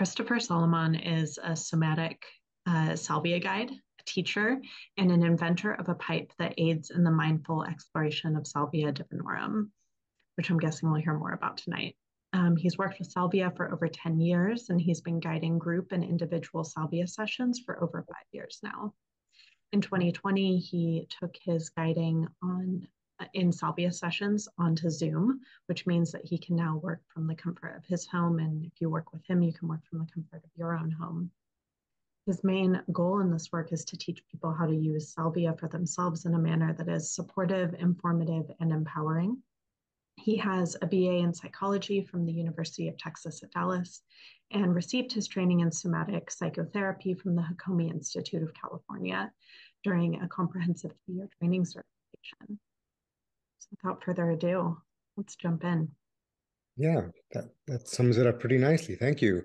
Christopher Solomon is a somatic salvia guide, a teacher, and an inventor of a pipe that aids in the mindful exploration of salvia divinorum, which I'm guessing we'll hear more about tonight. He's worked with salvia for over 10 years, and he's been guiding group and individual salvia sessions for over 5 years now. In 2020, he took his guiding in salvia sessions onto Zoom, which means that he can now work from the comfort of his home. And if you work with him, you can work from the comfort of your own home. His main goal in this work is to teach people how to use salvia for themselves in a manner that is supportive, informative, and empowering. He has a BA in psychology from the University of Texas at Dallas and received his training in somatic psychotherapy from the Hakomi Institute of California during a comprehensive 2-year training certification. So without further ado, let's jump in. Yeah, that sums it up pretty nicely. Thank you.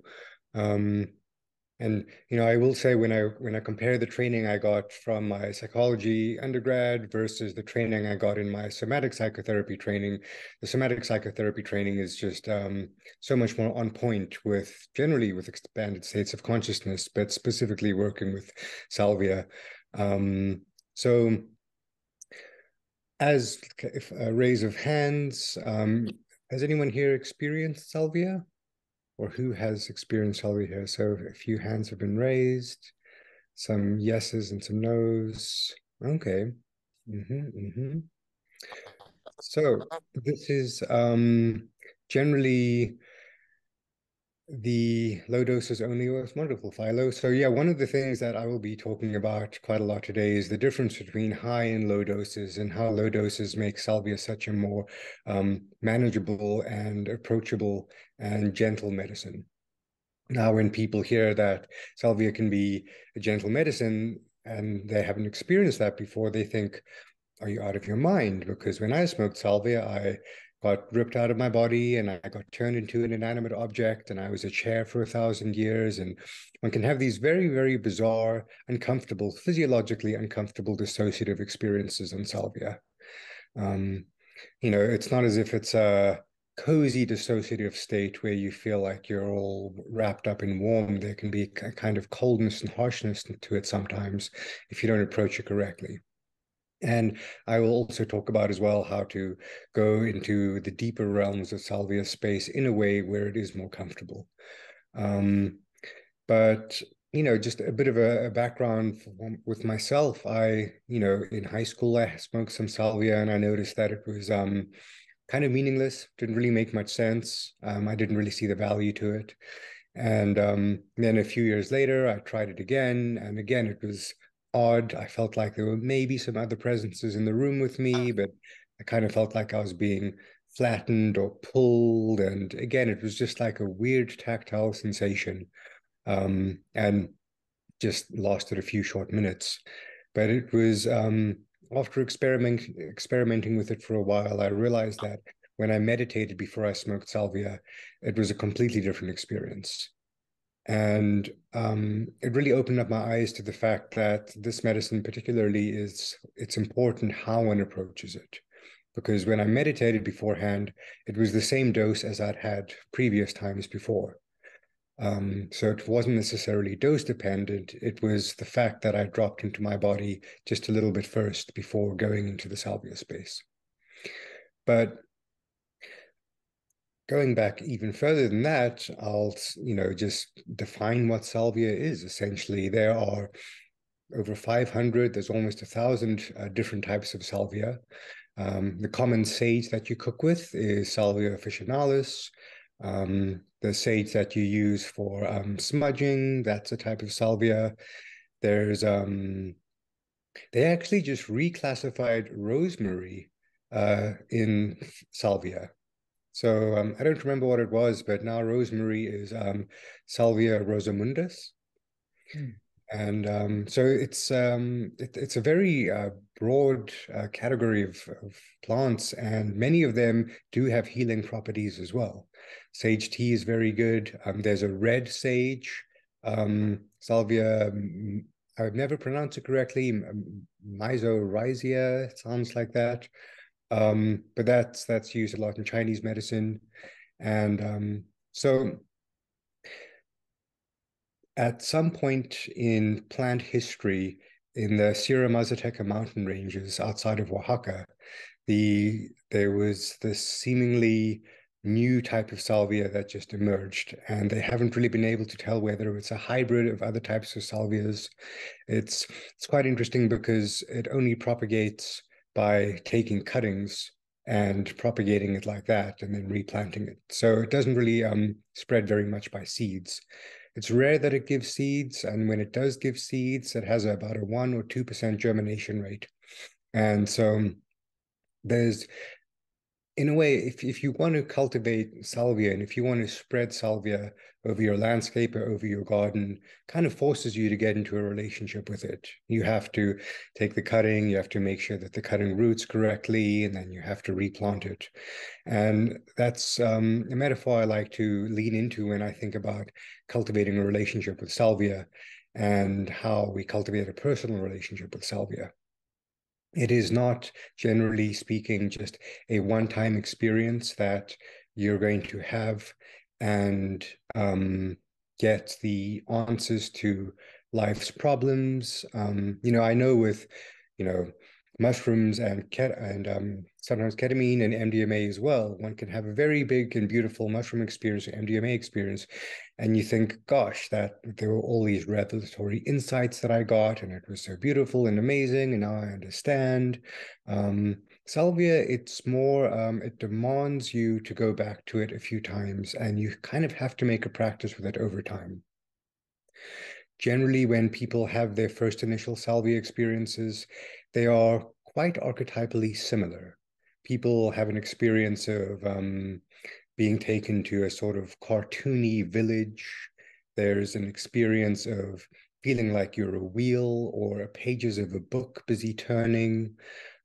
And, you know, I will say when I compare the training I got from my psychology undergrad versus the training I got in my somatic psychotherapy training, the somatic psychotherapy training is just so much more on point with generally with expanded states of consciousness, but specifically working with salvia. So as if a raise of hands, has anyone here experienced salvia? Or who has experienced salvia here? So a few hands have been raised, some yeses and some nos. Okay. So this is generally the low doses only works wonderful, Philo. So yeah, one of the things that I will be talking about quite a lot today is the difference between high and low doses and how low doses make salvia such a more manageable and approachable and gentle medicine. Now, when people hear that salvia can be a gentle medicine and they haven't experienced that before, they think, are you out of your mind? Because when I smoked salvia, I got ripped out of my body and I got turned into an inanimate object and I was a chair for 1,000 years. And one can have these very, very bizarre, uncomfortable, physiologically uncomfortable dissociative experiences in salvia. You know, it's not as if it's a cozy dissociative state where you feel like you're all wrapped up in warm. There can be a kind of coldness and harshness to it sometimes if you don't approach it correctly. And I will also talk about as well how to go into the deeper realms of salvia space in a way where it is more comfortable. But, you know, just a bit of a background with myself. I, you know, in high school, I smoked some salvia and I noticed that it was kind of meaningless, didn't really make much sense. I didn't really see the value to it. And then a few years later, I tried it again. And again, it was odd. I felt like there were maybe some other presences in the room with me, but I kind of felt like I was being flattened or pulled. And again, it was just like a weird tactile sensation, and just lasted a few short minutes. But it was after experimenting with it for a while, I realized that when I meditated before I smoked salvia, it was a completely different experience. And it really opened up my eyes to the fact that this medicine particularly is, it's important how one approaches it. Because when I meditated beforehand, it was the same dose as I'd had previous times before. So it wasn't necessarily dose dependent. It was the fact that I dropped into my body just a little bit first before going into the salvia space. But going back even further than that, I'll, you know, just define what salvia is. Essentially, there are over 500, there's almost 1,000 different types of salvia. The common sage that you cook with is salvia officinalis. The sage that you use for smudging, that's a type of salvia. There's, they actually just reclassified rosemary in salvia. So I don't remember what it was, but now rosemary is salvia rosamundus. And so it's a very broad category of plants, and many of them do have healing properties as well. Sage tea is very good. There's a red sage, salvia, I've never pronounced it correctly, mycorrhizae, it sounds like that. But that's used a lot in Chinese medicine. And so At some point in plant history, in the Sierra Mazateca mountain ranges outside of Oaxaca, there was this seemingly new type of salvia that just emerged, and they haven't really been able to tell whether it's a hybrid of other types of salvias. It's quite interesting because it only propagates by taking cuttings and propagating it like that and then replanting it. So it doesn't really spread very much by seeds. It's rare that it gives seeds, and when it does give seeds, it has about a 1 or 2% germination rate. And so there's, in a way, if you want to cultivate salvia and if you want to spread salvia over your landscape or over your garden, kind of forces you to get into a relationship with it. You have to take the cutting, you have to make sure that the cutting roots correctly, and then you have to replant it. And that's a metaphor I like to lean into when I think about cultivating a relationship with salvia and how we cultivate a personal relationship with salvia. It is not, generally speaking, just a one-time experience that you're going to have and get the answers to life's problems. I know with, mushrooms and sometimes ketamine and MDMA as well, one can have a very big and beautiful mushroom experience, MDMA experience, and you think, gosh, that there were all these revelatory insights that I got, and it was so beautiful and amazing, and now I understand. Salvia, it's more, it demands you to go back to it a few times, and you kind of have to make a practice with it over time. Generally, when people have their first initial salvia experiences, they are quite archetypally similar. People have an experience of being taken to a sort of cartoony village. There's an experience of feeling like you're a wheel or pages of a book busy turning.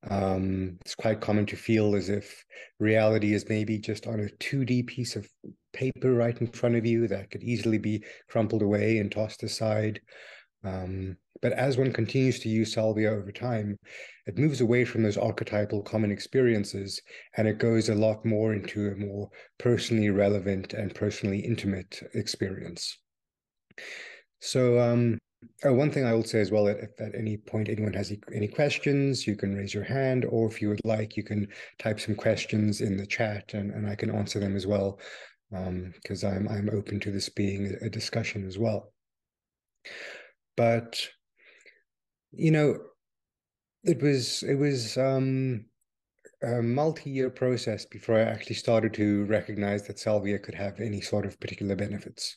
It's quite common to feel as if reality is maybe just on a 2D piece of paper right in front of you that could easily be crumpled away and tossed aside. But as one continues to use salvia over time, it moves away from those archetypal common experiences, and it goes a lot more into a more personally relevant and personally intimate experience. So one thing I will say as well, if at any point anyone has any questions, you can raise your hand, or if you would like, you can type some questions in the chat and I can answer them as well, because I'm open to this being a discussion as well. But, it was a multi-year process before I actually started to recognize that salvia could have any sort of particular benefits.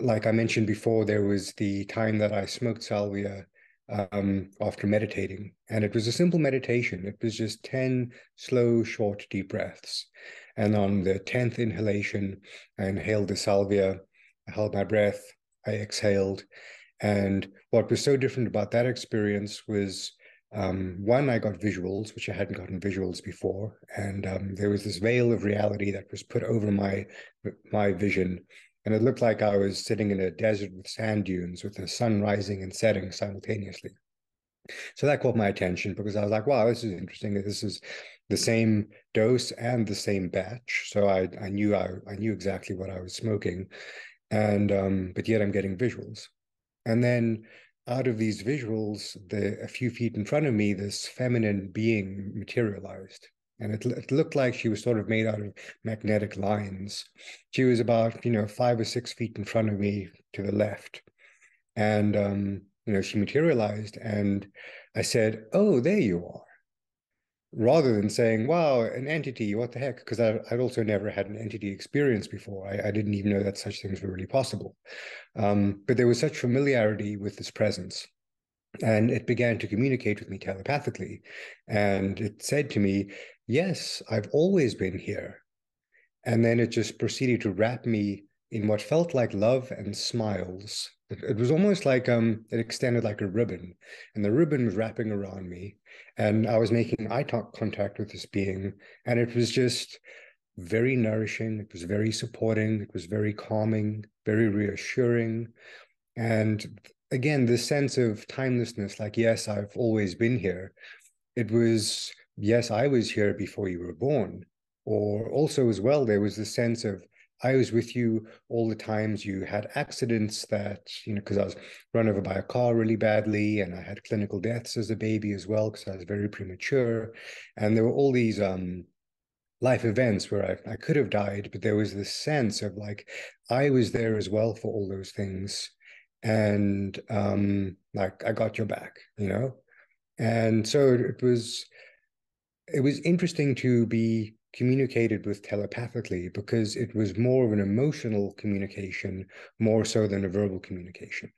Like I mentioned before, there was the time that I smoked salvia after meditating, and it was a simple meditation. It was just 10 slow, short, deep breaths. And on the 10th inhalation, I inhaled the salvia, I held my breath, I exhaled. And what was so different about that experience was, one, I got visuals, which I hadn't gotten visuals before. And there was this veil of reality that was put over my vision. And it looked like I was sitting in a desert with sand dunes with the sun rising and setting simultaneously. So that caught my attention because I was like, wow, this is interesting. This is the same dose and the same batch. So I knew exactly what I was smoking. And but yet I'm getting visuals. And then out of these visuals, a few feet in front of me, this feminine being materialized. And it looked like she was sort of made out of magnetic lines. She was about, 5 or 6 feet in front of me to the left. And, she materialized. And I said, oh, there you are. Rather than saying, wow, an entity, what the heck? Because I'd also never had an entity experience before. I didn't even know that such things were really possible. But there was such familiarity with this presence. And it began to communicate with me telepathically. And it said to me, yes, I've always been here. And then it just proceeded to wrap me in what felt like love and smiles. It was almost like it extended like a ribbon, and the ribbon was wrapping around me, and I was making eye contact with this being, and it was just very nourishing. It was very supporting. It was very calming, very reassuring. And again, this sense of timelessness, like, yes, I've always been here. It was, yes, I was here before you were born. Or also as well, there was the sense of I was with you all the times you had accidents that, you know, because I was run over by a car really badly, and I had clinical deaths as a baby as well, because I was very premature. And there were all these life events where I could have died, but there was this sense of like, I was there as well for all those things. And like, I got your back, you know? And so it was interesting to be communicated with telepathically, because it was more of an emotional communication, more so than a verbal communication.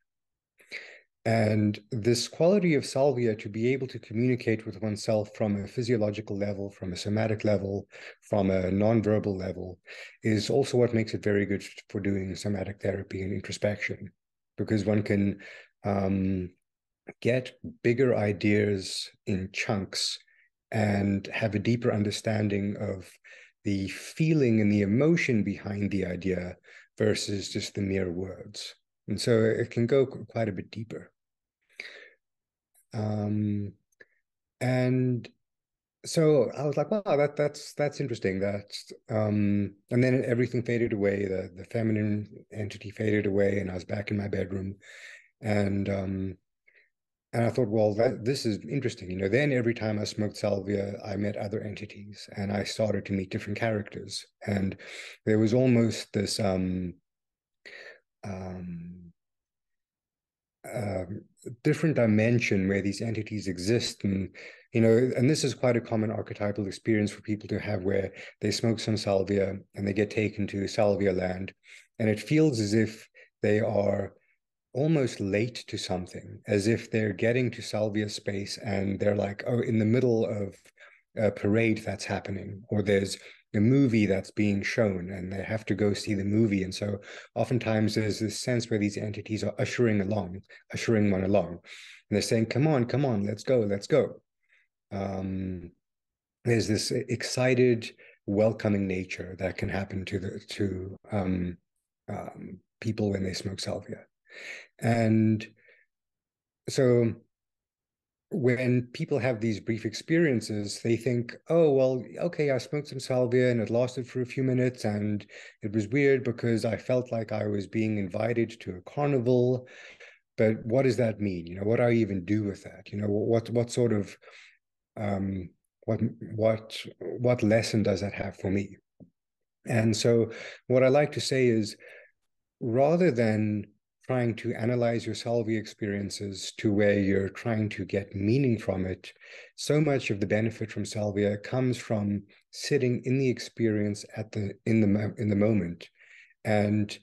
And this quality of salvia, to be able to communicate with oneself from a physiological level, from a somatic level, from a nonverbal level, is also what makes it very good for doing somatic therapy and introspection, because one can get bigger ideas in chunks and have a deeper understanding of the feeling and the emotion behind the idea versus just the mere words. And so it can go quite a bit deeper. And so I was like, wow, that's interesting. And then everything faded away. The feminine entity faded away, and I was back in my bedroom. And I thought, well, this is interesting. You know, then every time I smoked salvia, I met other entities, and I started to meet different characters. And there was almost this different dimension where these entities exist. And, you know, and this is quite a common archetypal experience for people to have, where they smoke some salvia and they get taken to salvia land. And it feels as if they are almost late to something, as if they're getting to salvia space and they're like, oh, in the middle of a parade that's happening, or there's a movie that's being shown and they have to go see the movie. And so oftentimes there's this sense where these entities are ushering one along, and they're saying, come on, let's go. There's this excited, welcoming nature that can happen to people when they smoke salvia. And so when people have these brief experiences, they think, oh, well, okay, I smoked some salvia and it lasted for a few minutes, and it was weird because I felt like I was being invited to a carnival. But what does that mean? You know, what do I even do with that? You know, what sort of what lesson does that have for me? And so what I like to say is, rather than trying to analyze your salvia experiences to where you're trying to get meaning from it, so much of the benefit from salvia comes from sitting in the experience in the moment, and,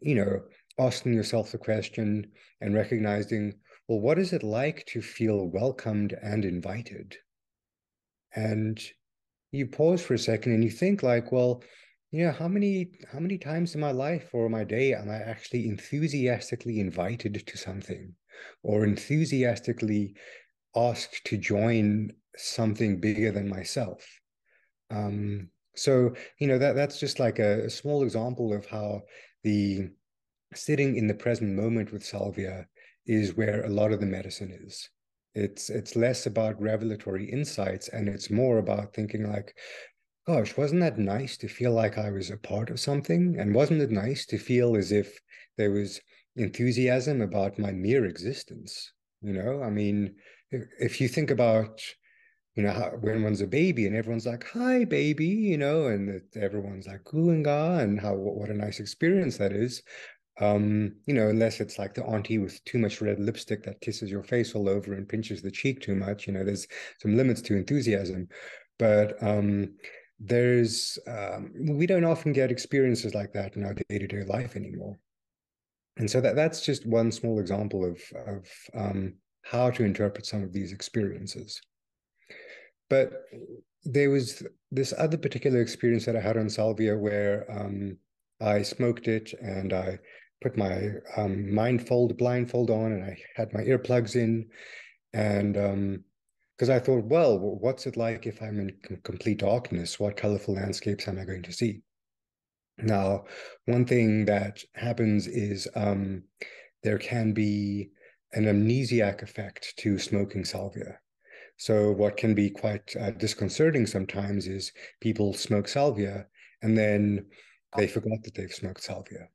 you know, asking yourself the question and recognizing, well, what is it like to feel welcomed and invited? And you pause for a second and you think like, well, you know, how many times in my life or my day am I actually enthusiastically invited to something, or enthusiastically asked to join something bigger than myself? So, you know, that's just like a small example of how the sitting in the present moment with salvia is where a lot of the medicine is. It's less about revelatory insights, and it's more about thinking like, gosh, wasn't that nice to feel like I was a part of something? And wasn't it nice to feel as if there was enthusiasm about my mere existence? You know, I mean, if you think about, you know, how, when one's a baby and everyone's like, hi, baby, you know, and everyone's like, gooinga, and how, what a nice experience that is. You know, unless it's like the auntie with too much red lipstick that kisses your face all over and pinches the cheek too much, you know, there's some limits to enthusiasm. But we don't often get experiences like that in our day-to-day life anymore. And so that's just one small example of how to interpret some of these experiences. But there was this other particular experience that I had on salvia where I smoked it and I put my blindfold on, and I had my earplugs in, and because I thought, well, what's it like if I'm in complete darkness? What colorful landscapes am I going to see? Now, one thing that happens is there can be an amnesiac effect to smoking salvia. So what can be quite disconcerting sometimes is people smoke salvia and then They forgot that they've smoked salvia.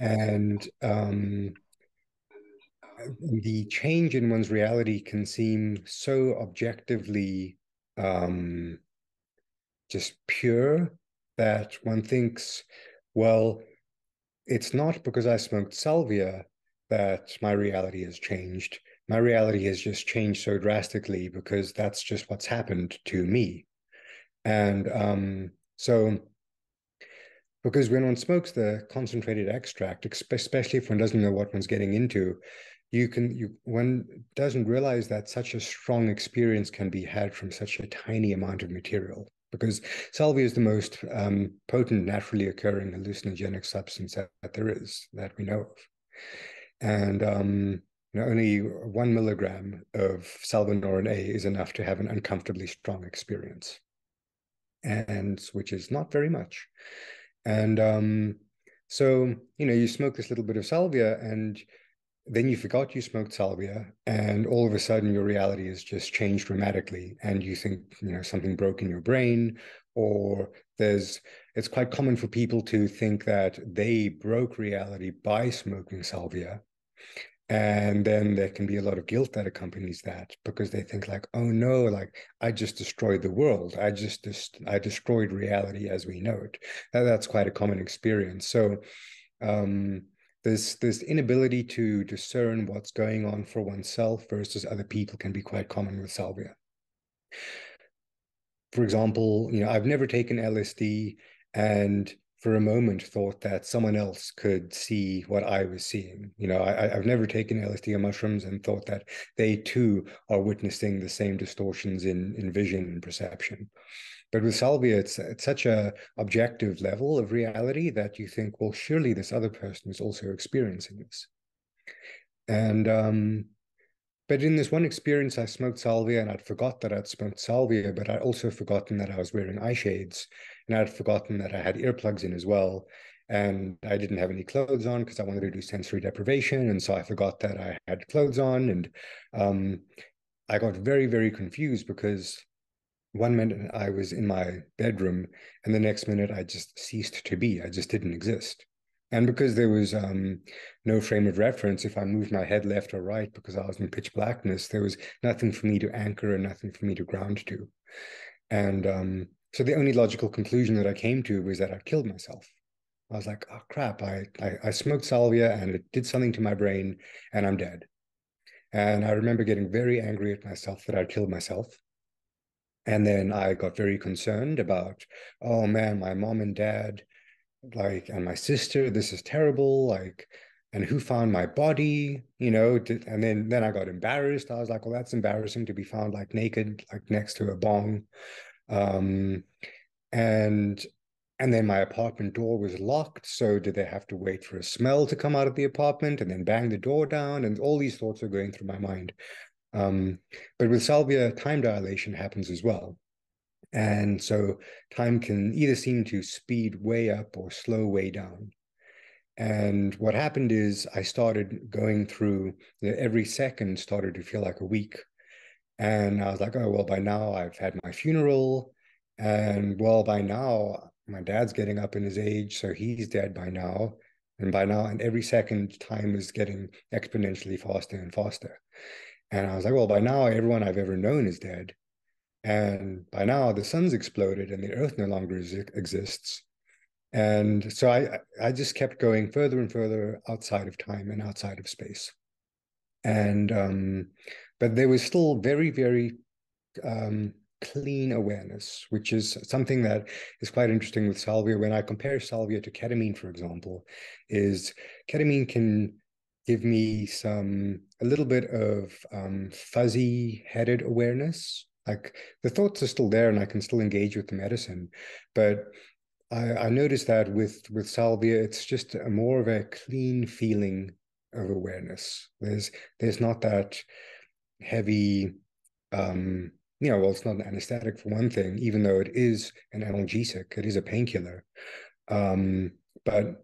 And the change in one's reality can seem so objectively just pure that one thinks, well, it's not because I smoked salvia that my reality has changed. My reality has just changed so drastically because that's just what's happened to me. And so because when one smokes the concentrated extract, especially if one doesn't know what one's getting into, one doesn't realize that such a strong experience can be had from such a tiny amount of material, because salvia is the most potent naturally occurring hallucinogenic substance that there is, that we know of. And only 1 milligram of salvinorin A is enough to have an uncomfortably strong experience, and which is not very much. And so, you smoke this little bit of salvia, and then you forgot you smoked salvia, and all of a sudden your reality has just changed dramatically, and you think, something broke in your brain, or it's quite common for people to think that they broke reality by smoking salvia. And then there can be a lot of guilt that accompanies that, because they think like, oh no, like I just destroyed the world. I destroyed reality as we know it. That's quite a common experience. So this inability to discern what's going on for oneself versus other people can be quite common with salvia. For example, I've never taken LSD and for a moment thought that someone else could see what I was seeing. I've never taken LSD or mushrooms and thought that they too are witnessing the same distortions in vision and perception. But with salvia, it's such an objective level of reality that you think, well, surely this other person is also experiencing this. And but in this one experience, I smoked salvia and I'd forgot that I'd smoked salvia, but I'd also forgotten that I was wearing eye shades, and I'd forgotten that I had earplugs in as well. And I didn't have any clothes on because I wanted to do sensory deprivation. And so I forgot that I had clothes on. And I got very, very confused, because one minute I was in my bedroom and the next minute I just ceased to be. I just didn't exist. And because there was no frame of reference, if I moved my head left or right because I was in pitch blackness, there was nothing for me to anchor and nothing for me to ground to. And so the only logical conclusion that I came to was that I'd killed myself. I was like, oh crap, I smoked salvia and it did something to my brain and I'm dead. And I remember getting very angry at myself that I'd killed myself. And then I got very concerned about, oh man, my mom and dad, and my sister, this is terrible, and who found my body, and then I got embarrassed. I was like, well, that's embarrassing to be found naked, next to a bong. And then my apartment door was locked, so did they have to wait for a smell to come out of the apartment and then bang the door down? And all these thoughts are going through my mind. But with salvia, time dilation happens as well. And so time can either seem to speed way up or slow way down. And what happened is I started going through, every second started to feel like a week. And I was like, oh, well, by now I've had my funeral. And well, by now my dad's getting up in his age, so he's dead by now. And by now, and every second time is getting exponentially faster and faster. And I was like, well, by now everyone I've ever known is dead. And by now the sun's exploded and the earth no longer exists. And so I just kept going further and further outside of time and outside of space. And but there was still very, very clean awareness, which is something that is quite interesting with salvia. When I compare salvia to ketamine, for example, is ketamine can give me a little bit of fuzzy-headed awareness. The thoughts are still there and I can still engage with the medicine. But I noticed that with salvia, it's just more of a clean feeling of awareness. There's not that heavy, well, it's not an anesthetic for one thing, even though it is an analgesic, it is a painkiller. But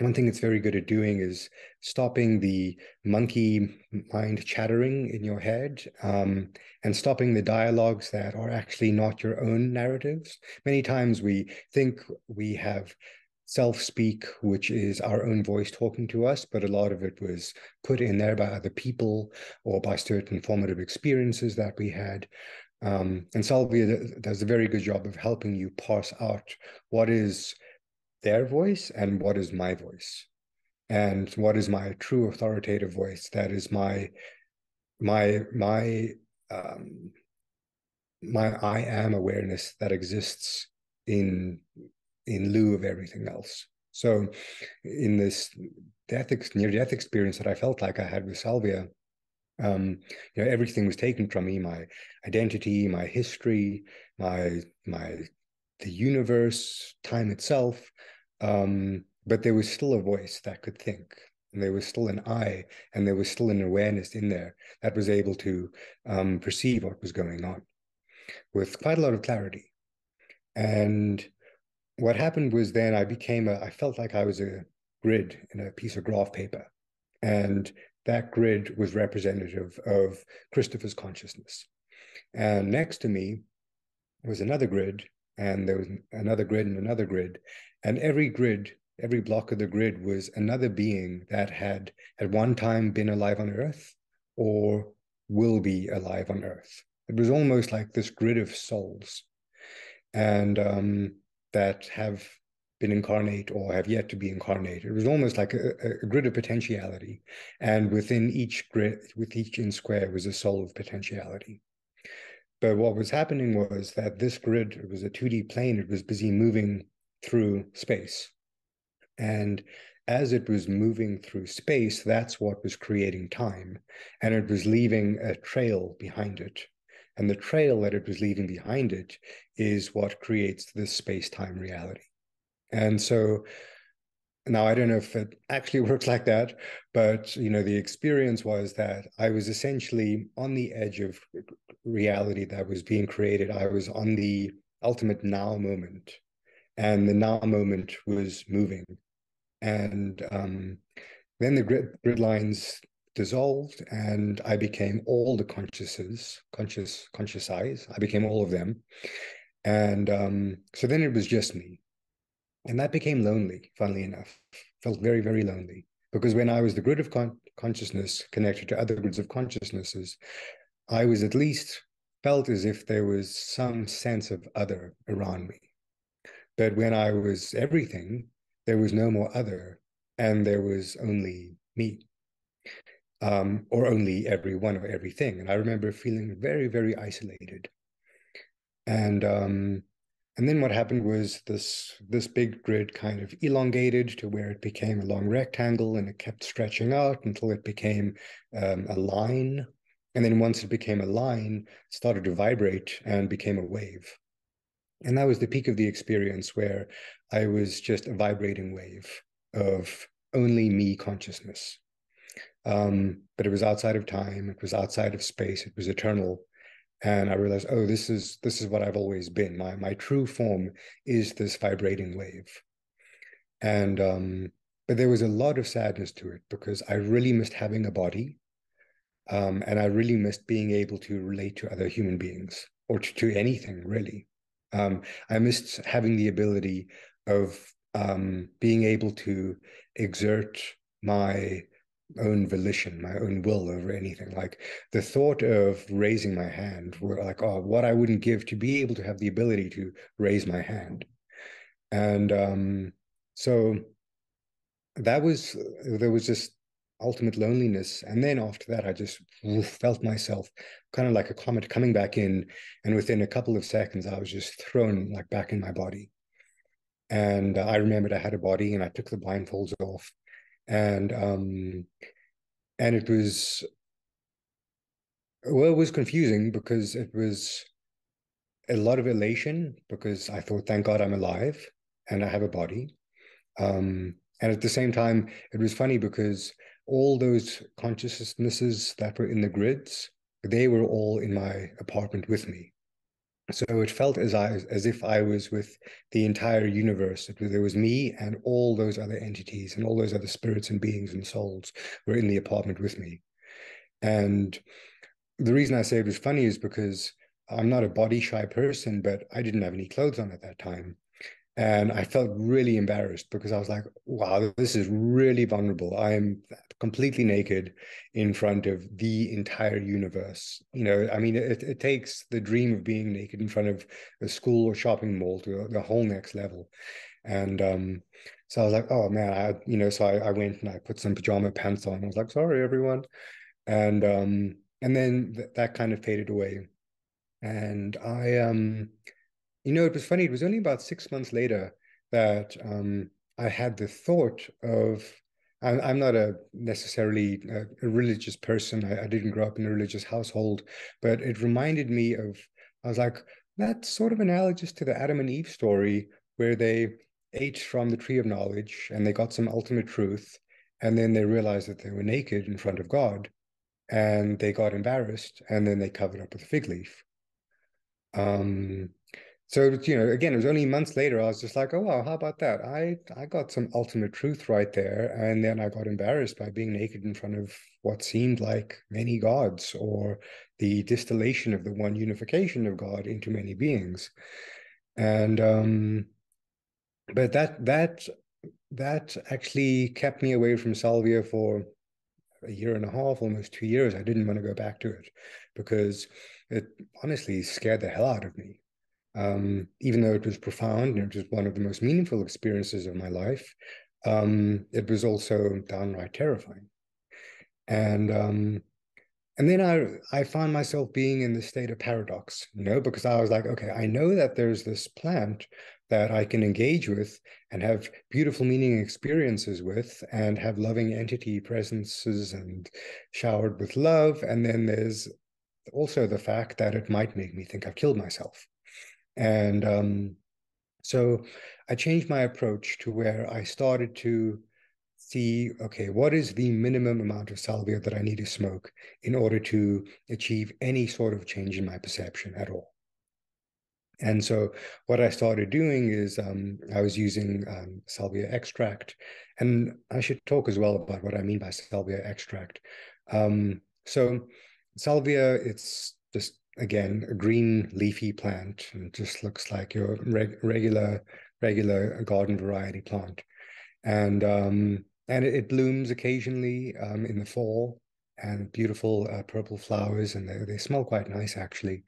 One thing it's very good at doing is stopping the monkey mind chattering in your head and stopping the dialogues that are actually not your own narratives. Many times we think we have self-speak, which is our own voice talking to us, but a lot of it was put in there by other people or by certain formative experiences that we had. And salvia does a very good job of helping you parse out what is their voice and what is my voice, and what is my true authoritative voice that is my I am awareness that exists in lieu of everything else. So in this near-death experience that I felt like I had with salvia, everything was taken from me: my identity, my history, the universe, time itself, but there was still a voice that could think, and there was still an I, and there was still an awareness in there that was able to perceive what was going on with quite a lot of clarity. And what happened was then I felt like I was a grid in a piece of graph paper, and that grid was representative of Christopher's consciousness. And next to me was another grid, and there was another grid and another grid, and every block of the grid was another being that had at one time been alive on Earth or will be alive on Earth. It was almost like this grid of souls, and that have been incarnate or have yet to be incarnate. It was almost like a grid of potentiality, and within each grid, with each in square, was a soul of potentiality. But what was happening was that this grid, it was a 2D plane, it was busy moving through space. And as it was moving through space, that's what was creating time. And it was leaving a trail behind it. And the trail that it was leaving behind it is what creates this space-time reality. And so now I don't know if it actually works like that, but the experience was that I was essentially on the edge of reality that was being created. I was on the ultimate now moment, and the now moment was moving. And then the grid lines dissolved, and I became all the conscious eyes. I became all of them. And so then it was just me. And that became lonely, funnily enough. Felt very, very lonely, because when I was the grid of consciousness connected to other grids of consciousnesses, I was at least felt as if there was some sense of other around me. But when I was everything, there was no more other, and there was only me, or only everyone or everything. And I remember feeling very, very isolated. And then what happened was this big grid kind of elongated to where it became a long rectangle, and it kept stretching out until it became a line. And then once it became a line, it started to vibrate and became a wave. And that was the peak of the experience, where I was just a vibrating wave of only me consciousness. But it was outside of time. It was outside of space. It was eternal. And I realized, oh, this is what I've always been. My true form is this vibrating wave. And but there was a lot of sadness to it, because I really missed having a body, and I really missed being able to relate to other human beings or to anything really. I missed having the ability of being able to exert my own volition, my own will over anything. Like the thought of raising my hand, were like, oh, what I wouldn't give to be able to have the ability to raise my hand. And so there was just ultimate loneliness. And then after that, I just felt myself kind of like a comet coming back in. And within a couple of seconds, I was just thrown like back in my body. And I remembered I had a body, and I took the blindfolds off. And it was, well, it was confusing, because it was a lot of elation, because I thought, thank God I'm alive and I have a body. And at the same time, it was funny, because all those consciousnesses that were in the grids, they were all in my apartment with me. So it felt as if I was with the entire universe. There was me and all those other entities and all those other spirits and beings and souls were in the apartment with me. And the reason I say it was funny is because I'm not a body shy person, but I didn't have any clothes on at that time. And I felt really embarrassed because I was like, wow, this is really vulnerable. I'm completely naked in front of the entire universe. You know, I mean, it takes the dream of being naked in front of a school or shopping mall to the whole next level. And so I was like, oh man, so I went and I put some pajama pants on. I was like, sorry, everyone. And then that kind of faded away. And you know, it was funny. It was only about 6 months later that I had the thought of, I'm not necessarily a religious person. I didn't grow up in a religious household, but it reminded me of, I was like, that's sort of analogous to the Adam and Eve story where they ate from the tree of knowledge and they got some ultimate truth. And then they realized that they were naked in front of God and they got embarrassed and then they covered up with a fig leaf. So, you know, again, it was only months later, I was just like, oh, wow, how about that? I got some ultimate truth right there. And then I got embarrassed by being naked in front of what seemed like many gods or the distillation of the one unification of God into many beings. And, but that actually kept me away from salvia for a year and a half, almost 2 years. I didn't want to go back to it because it honestly scared the hell out of me. Even though it was profound and it was one of the most meaningful experiences of my life, it was also downright terrifying. And then I found myself being in the state of paradox, you know, because I was like, okay, I know that there's this plant that I can engage with and have beautiful meaning experiences with and have loving entity presences and showered with love. And then there's also the fact that it might make me think I've killed myself. And so I changed my approach to where I started to see, okay, what is the minimum amount of salvia that I need to smoke in order to achieve any sort of change in my perception at all? And so what I started doing is I was using salvia extract, and I should talk as well about what I mean by salvia extract. So salvia, it's just, again, a green leafy plant, and it just looks like your regular garden variety plant. And it blooms occasionally in the fall, and beautiful purple flowers, and they smell quite nice, actually.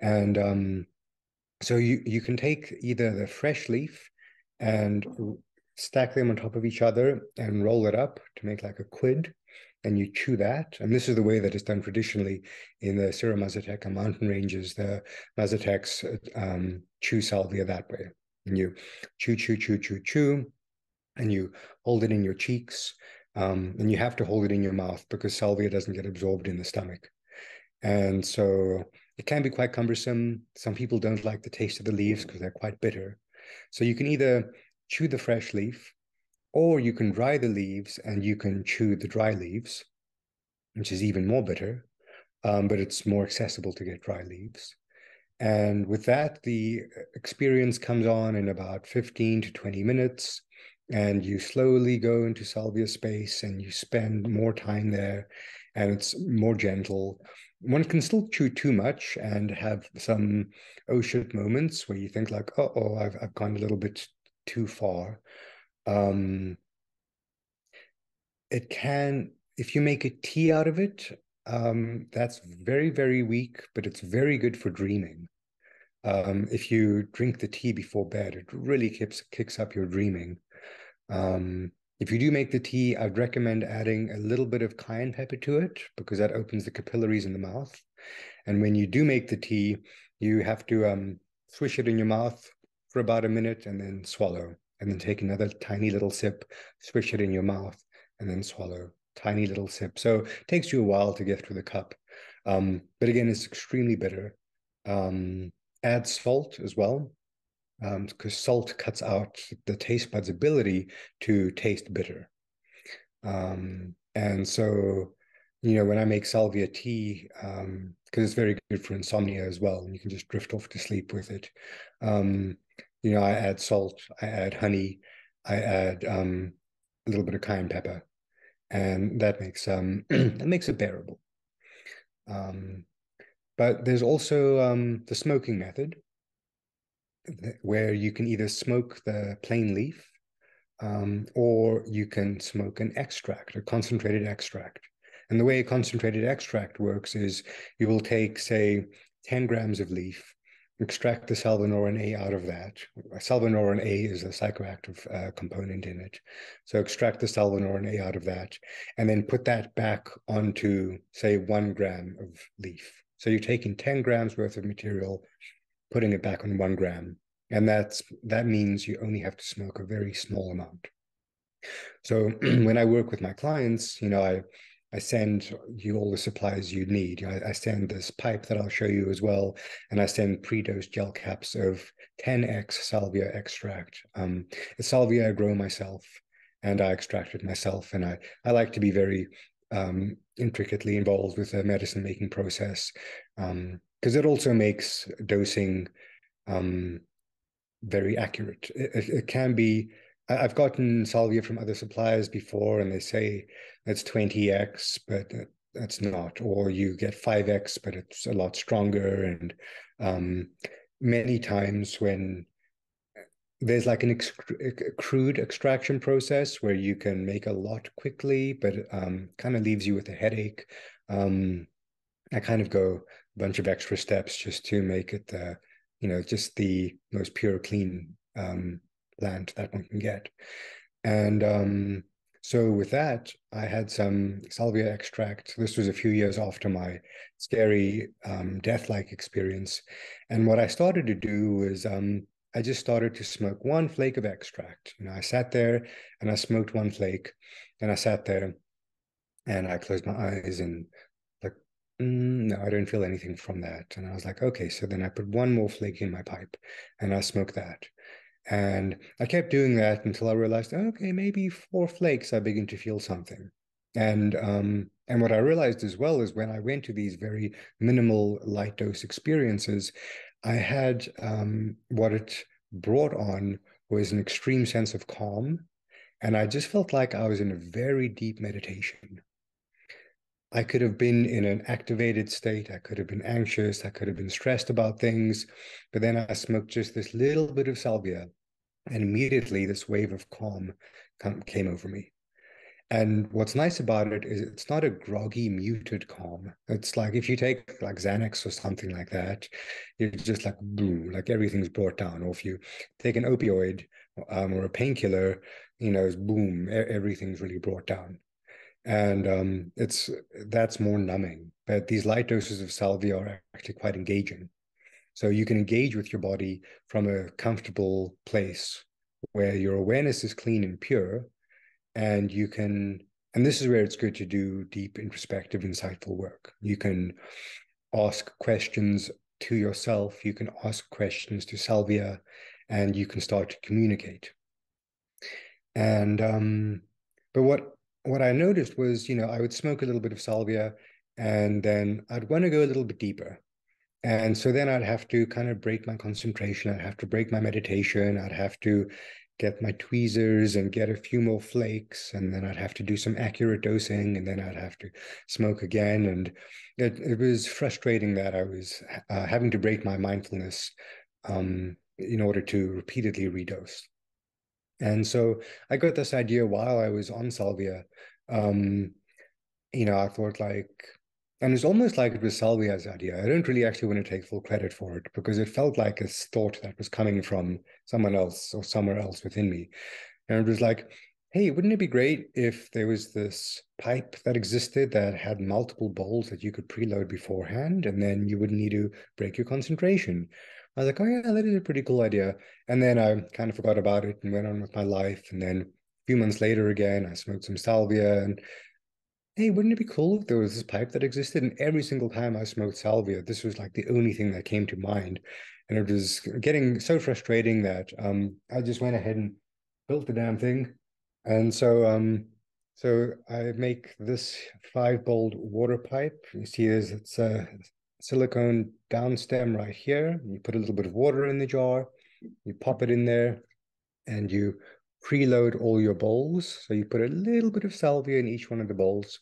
And so you can take either the fresh leaf and stack them on top of each other and roll it up to make like a quid, and you chew that. And this is the way that it's done traditionally in the Sierra Mazateca mountain ranges. The Mazatecs chew salvia that way. And you chew, and you hold it in your cheeks. And you have to hold it in your mouth because salvia doesn't get absorbed in the stomach. And so it can be quite cumbersome. Some people don't like the taste of the leaves because they're quite bitter. So you can either chew the fresh leaf, or you can dry the leaves and you can chew the dry leaves, which is even more bitter, but it's more accessible to get dry leaves. And with that, the experience comes on in about 15 to 20 minutes, and you slowly go into salvia space and you spend more time there, and it's more gentle. One can still chew too much and have some oh shit moments where you think like, oh, I've gone a little bit too far. It can, if you make a tea out of it, that's very, very weak, but it's very good for dreaming. If you drink the tea before bed, it really kicks up your dreaming. If you do make the tea, I'd recommend adding a little bit of cayenne pepper to it because that opens the capillaries in the mouth. And when you do make the tea, you have to swish it in your mouth for about a minute and then swallow. And then take another tiny little sip, swish it in your mouth, and then swallow. Tiny little sip. So it takes you a while to get through the cup. But again, it's extremely bitter. Add salt as well, because salt cuts out the taste bud's ability to taste bitter. And so, you know, when I make salvia tea, because it's very good for insomnia as well, and you can just drift off to sleep with it. You know, I add salt, I add honey, I add a little bit of cayenne pepper, and that makes that makes it bearable. But there's also the smoking method, where you can either smoke the plain leaf, or you can smoke an extract, a concentrated extract. And the way a concentrated extract works is you will take, say, 10 grams of leaf, extract the salvinorin A out of that. Salvinorin A is the psychoactive component in it. So extract the salvinorin A out of that, and then put that back onto, say, 1 gram of leaf. So you're taking 10 grams worth of material, putting it back on 1 gram. And that means you only have to smoke a very small amount. So when I work with my clients, you know, I send you all the supplies you need. I send this pipe that I'll show you as well, and I send pre-dosed gel caps of 10x salvia extract. It's salvia I grow myself, and I extract it myself, and I like to be very intricately involved with the medicine-making process, because it also makes dosing very accurate. It can be. I've gotten salvia from other suppliers before, and they say that's 20x, but that's not. Or you get 5x, but it's a lot stronger. And many times when there's like an crude extraction process where you can make a lot quickly, but kind of leaves you with a headache. I kind of go a bunch of extra steps just to make it the, you know, just the most pure, clean plant that one can get. And so with that, I had some salvia extract. This was a few years after my scary death-like experience. And what I started to do was I just started to smoke one flake of extract. You know, I sat there and I smoked one flake, and I sat there and I closed my eyes and like, no, I don't feel anything from that. And I was like, okay, so then I put one more flake in my pipe and I smoked that. And I kept doing that until I realized, okay, maybe 4 flakes, I begin to feel something. And what I realized as well is when I went to these very minimal light dose experiences, I had what it brought on was an extreme sense of calm. And I just felt like I was in a very deep meditation. I could have been in an activated state. I could have been anxious. I could have been stressed about things. But then I smoked just this little bit of salvia, and immediately this wave of calm came over me. And what's nice about it is it's not a groggy, muted calm. It's like if you take like Xanax or something like that, you're just like, boom, like everything's brought down. Or if you take an opioid or a painkiller, you know, it's boom, everything's really brought down. And that's more numbing. But these light doses of salvia are actually quite engaging. So you can engage with your body from a comfortable place where your awareness is clean and pure, and you can, and this is where it's good to do deep, introspective, insightful work. You can ask questions to yourself, you can ask questions to salvia, and you can start to communicate. And but what I noticed was, you know, I would smoke a little bit of salvia, and then I'd want to go a little bit deeper. And so then I'd have to kind of break my concentration. I'd have to break my meditation. I'd have to get my tweezers and get a few more flakes. And then I'd have to do some accurate dosing, and then I'd have to smoke again. And it was frustrating that I was having to break my mindfulness in order to repeatedly redose. And so I got this idea while I was on salvia. You know, I thought like, and it's almost like it was salvia's idea. I don't really actually want to take full credit for it, because it felt like a thought that was coming from someone else or somewhere else within me. And it was like, hey, wouldn't it be great if there was this pipe that existed that had multiple bowls that you could preload beforehand, and then you wouldn't need to break your concentration? I was like, oh yeah, that is a pretty cool idea. And then I kind of forgot about it and went on with my life. And then a few months later again, I smoked some salvia, and hey, wouldn't it be cool if there was this pipe that existed? And every single time I smoked salvia, this was like the only thing that came to mind. And it was getting so frustrating that I just went ahead and built the damn thing. And so I make this 5-bowl water pipe. You see, it's silicone down stem right here. You put a little bit of water in the jar, you pop it in there, and you preload all your bowls. So you put a little bit of salvia in each one of the bowls,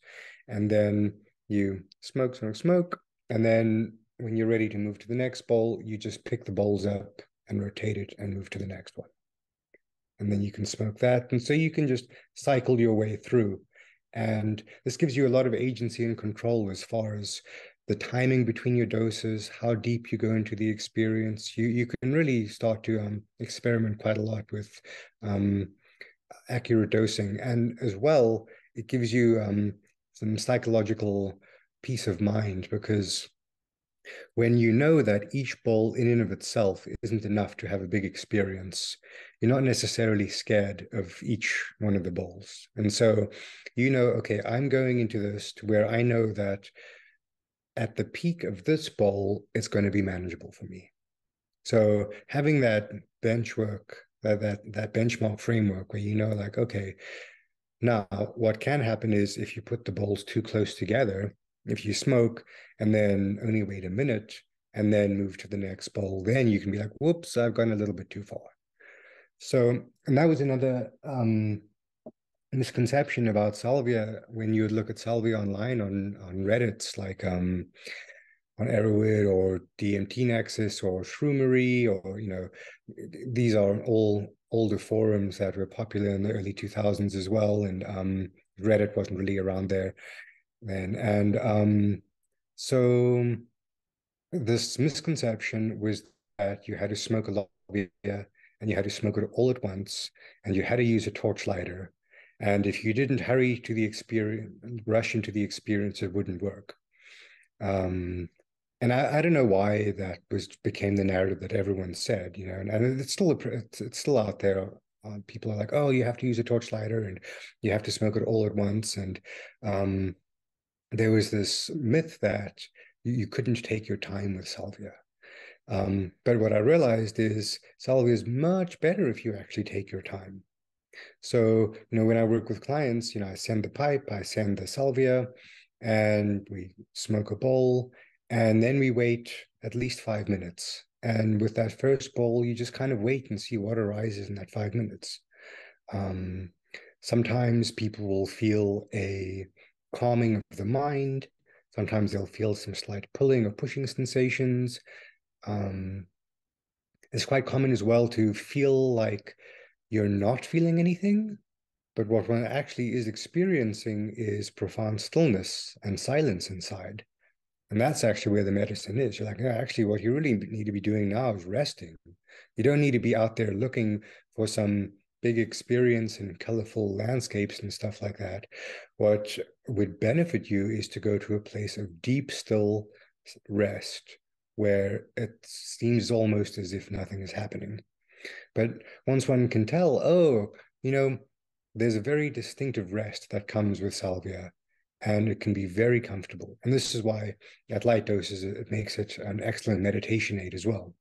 and then you smoke, smoke, smoke. And then when you're ready to move to the next bowl, you just pick the bowls up and rotate it and move to the next one. And then you can smoke that. And so you can just cycle your way through. And this gives you a lot of agency and control as far as the timing between your doses, how deep you go into the experience. You can really start to experiment quite a lot with accurate dosing. And as well, it gives you some psychological peace of mind, because when you know that each bowl in and of itself isn't enough to have a big experience, you're not necessarily scared of each one of the bowls. And so you know, okay, I'm going into this to where I know that at the peak of this bowl, it's going to be manageable for me. So having that benchwork, that benchmark framework where you know, like, okay, now what can happen is if you put the bowls too close together, if you smoke and then only wait a minute and then move to the next bowl, then you can be like, whoops, I've gone a little bit too far. So, and that was another misconception about salvia. When you would look at salvia online on Reddits, like on Arrowhead or DMT Nexus or Shroomery, or, you know, these are all older forums that were popular in the early 2000s as well. And Reddit wasn't really around there then. And so this misconception was that you had to smoke a lot of salvia and you had to smoke it all at once, and you had to use a torch lighter. And if you didn't hurry to the experience, rush into the experience, it wouldn't work. And I don't know why that became the narrative that everyone said, you know, and it's still out there. People are like, oh, you have to use a torch lighter and you have to smoke it all at once. And there was this myth that you couldn't take your time with salvia. But what I realized is salvia is much better if you actually take your time. So, you know, when I work with clients, you know, I send the pipe, I send the salvia, and we smoke a bowl, and then we wait at least 5 minutes. And with that first bowl, you just kind of wait and see what arises in that 5 minutes. Sometimes people will feel a calming of the mind. Sometimes they'll feel some slight pulling or pushing sensations. It's quite common as well to feel like you're not feeling anything, but what one actually is experiencing is profound stillness and silence inside. And that's actually where the medicine is. You're like, no, actually what you really need to be doing now is resting. You don't need to be out there looking for some big experience and colorful landscapes and stuff like that. What would benefit you is to go to a place of deep, still rest where it seems almost as if nothing is happening. But once one can tell, oh, you know, there's a very distinctive rest that comes with salvia, and it can be very comfortable. And this is why at light doses, it makes it an excellent meditation aid as well.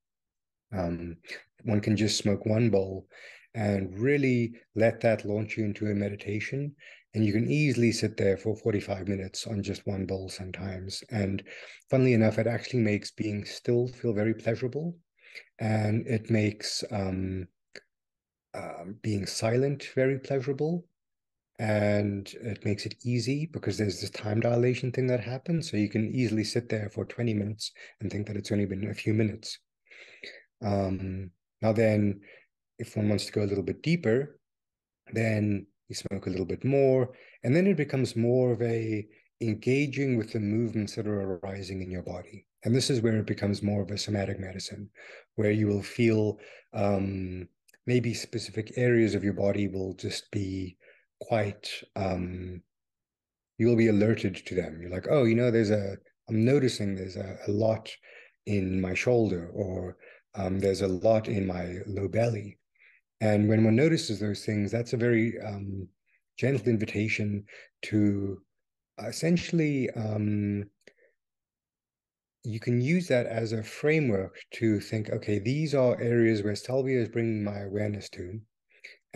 One can just smoke one bowl and really let that launch you into a meditation. And you can easily sit there for 45 minutes on just one bowl sometimes. And funnily enough, it actually makes being still feel very pleasurable. And it makes being silent very pleasurable. And it makes it easy because there's this time dilation thing that happens. So you can easily sit there for 20 minutes and think that it's only been a few minutes. Now then, if one wants to go a little bit deeper, then you smoke a little bit more, and then it becomes more of a engaging with the movements that are arising in your body. And this is where it becomes more of a somatic medicine, where you will feel maybe specific areas of your body will just be quite, you will be alerted to them. You're like, oh, you know, I'm noticing there's a lot in my shoulder, or there's a lot in my low belly. And when one notices those things, that's a very gentle invitation to essentially, you can use that as a framework to think, okay, these are areas where salvia is bringing my awareness to.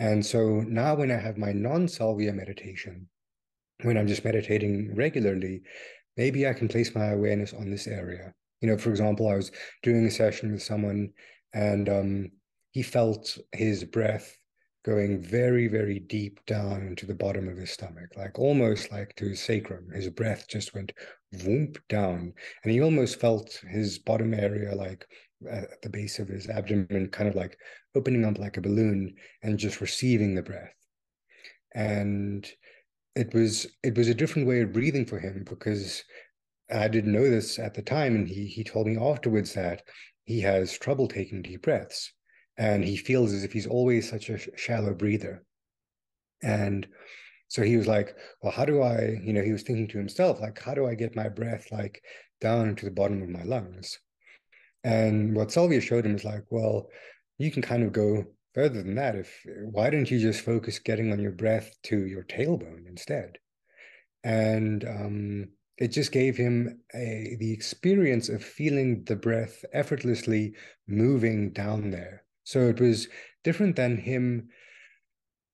And so now when I have my non-salvia meditation, when I'm just meditating regularly, maybe I can place my awareness on this area. You know, for example, I was doing a session with someone and he felt his breath going very, very deep down into the bottom of his stomach, like almost like to his sacrum. His breath just went whoomp down. And he almost felt his bottom area, like at the base of his abdomen, kind of like opening up like a balloon and just receiving the breath. And it was a different way of breathing for him, because I didn't know this at the time. And he told me afterwards that he has trouble taking deep breaths. And he feels as if he's always such a shallow breather. And so he was like, well, how do I, you know, he was thinking to himself, like, how do I get my breath like down into the bottom of my lungs? And what Salvia showed him is like, well, you can kind of go further than that. Why don't you just focus getting on your breath to your tailbone instead? And it just gave him the experience of feeling the breath effortlessly moving down there. So it was different than him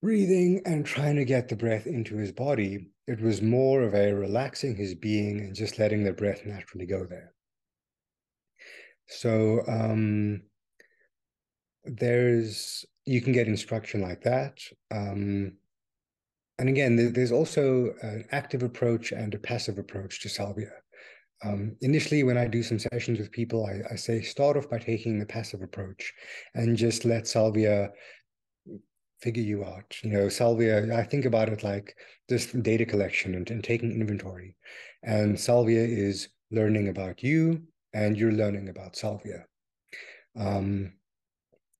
breathing and trying to get the breath into his body. It was more of a relaxing his being and just letting the breath naturally go there. So you can get instruction like that. And again, there's also an active approach and a passive approach to salvia. Initially, when I do some sessions with people, I say, start off by taking the passive approach and just let salvia figure you out. You know, salvia, I think about it like just data collection and taking inventory. And salvia is learning about you and you're learning about salvia.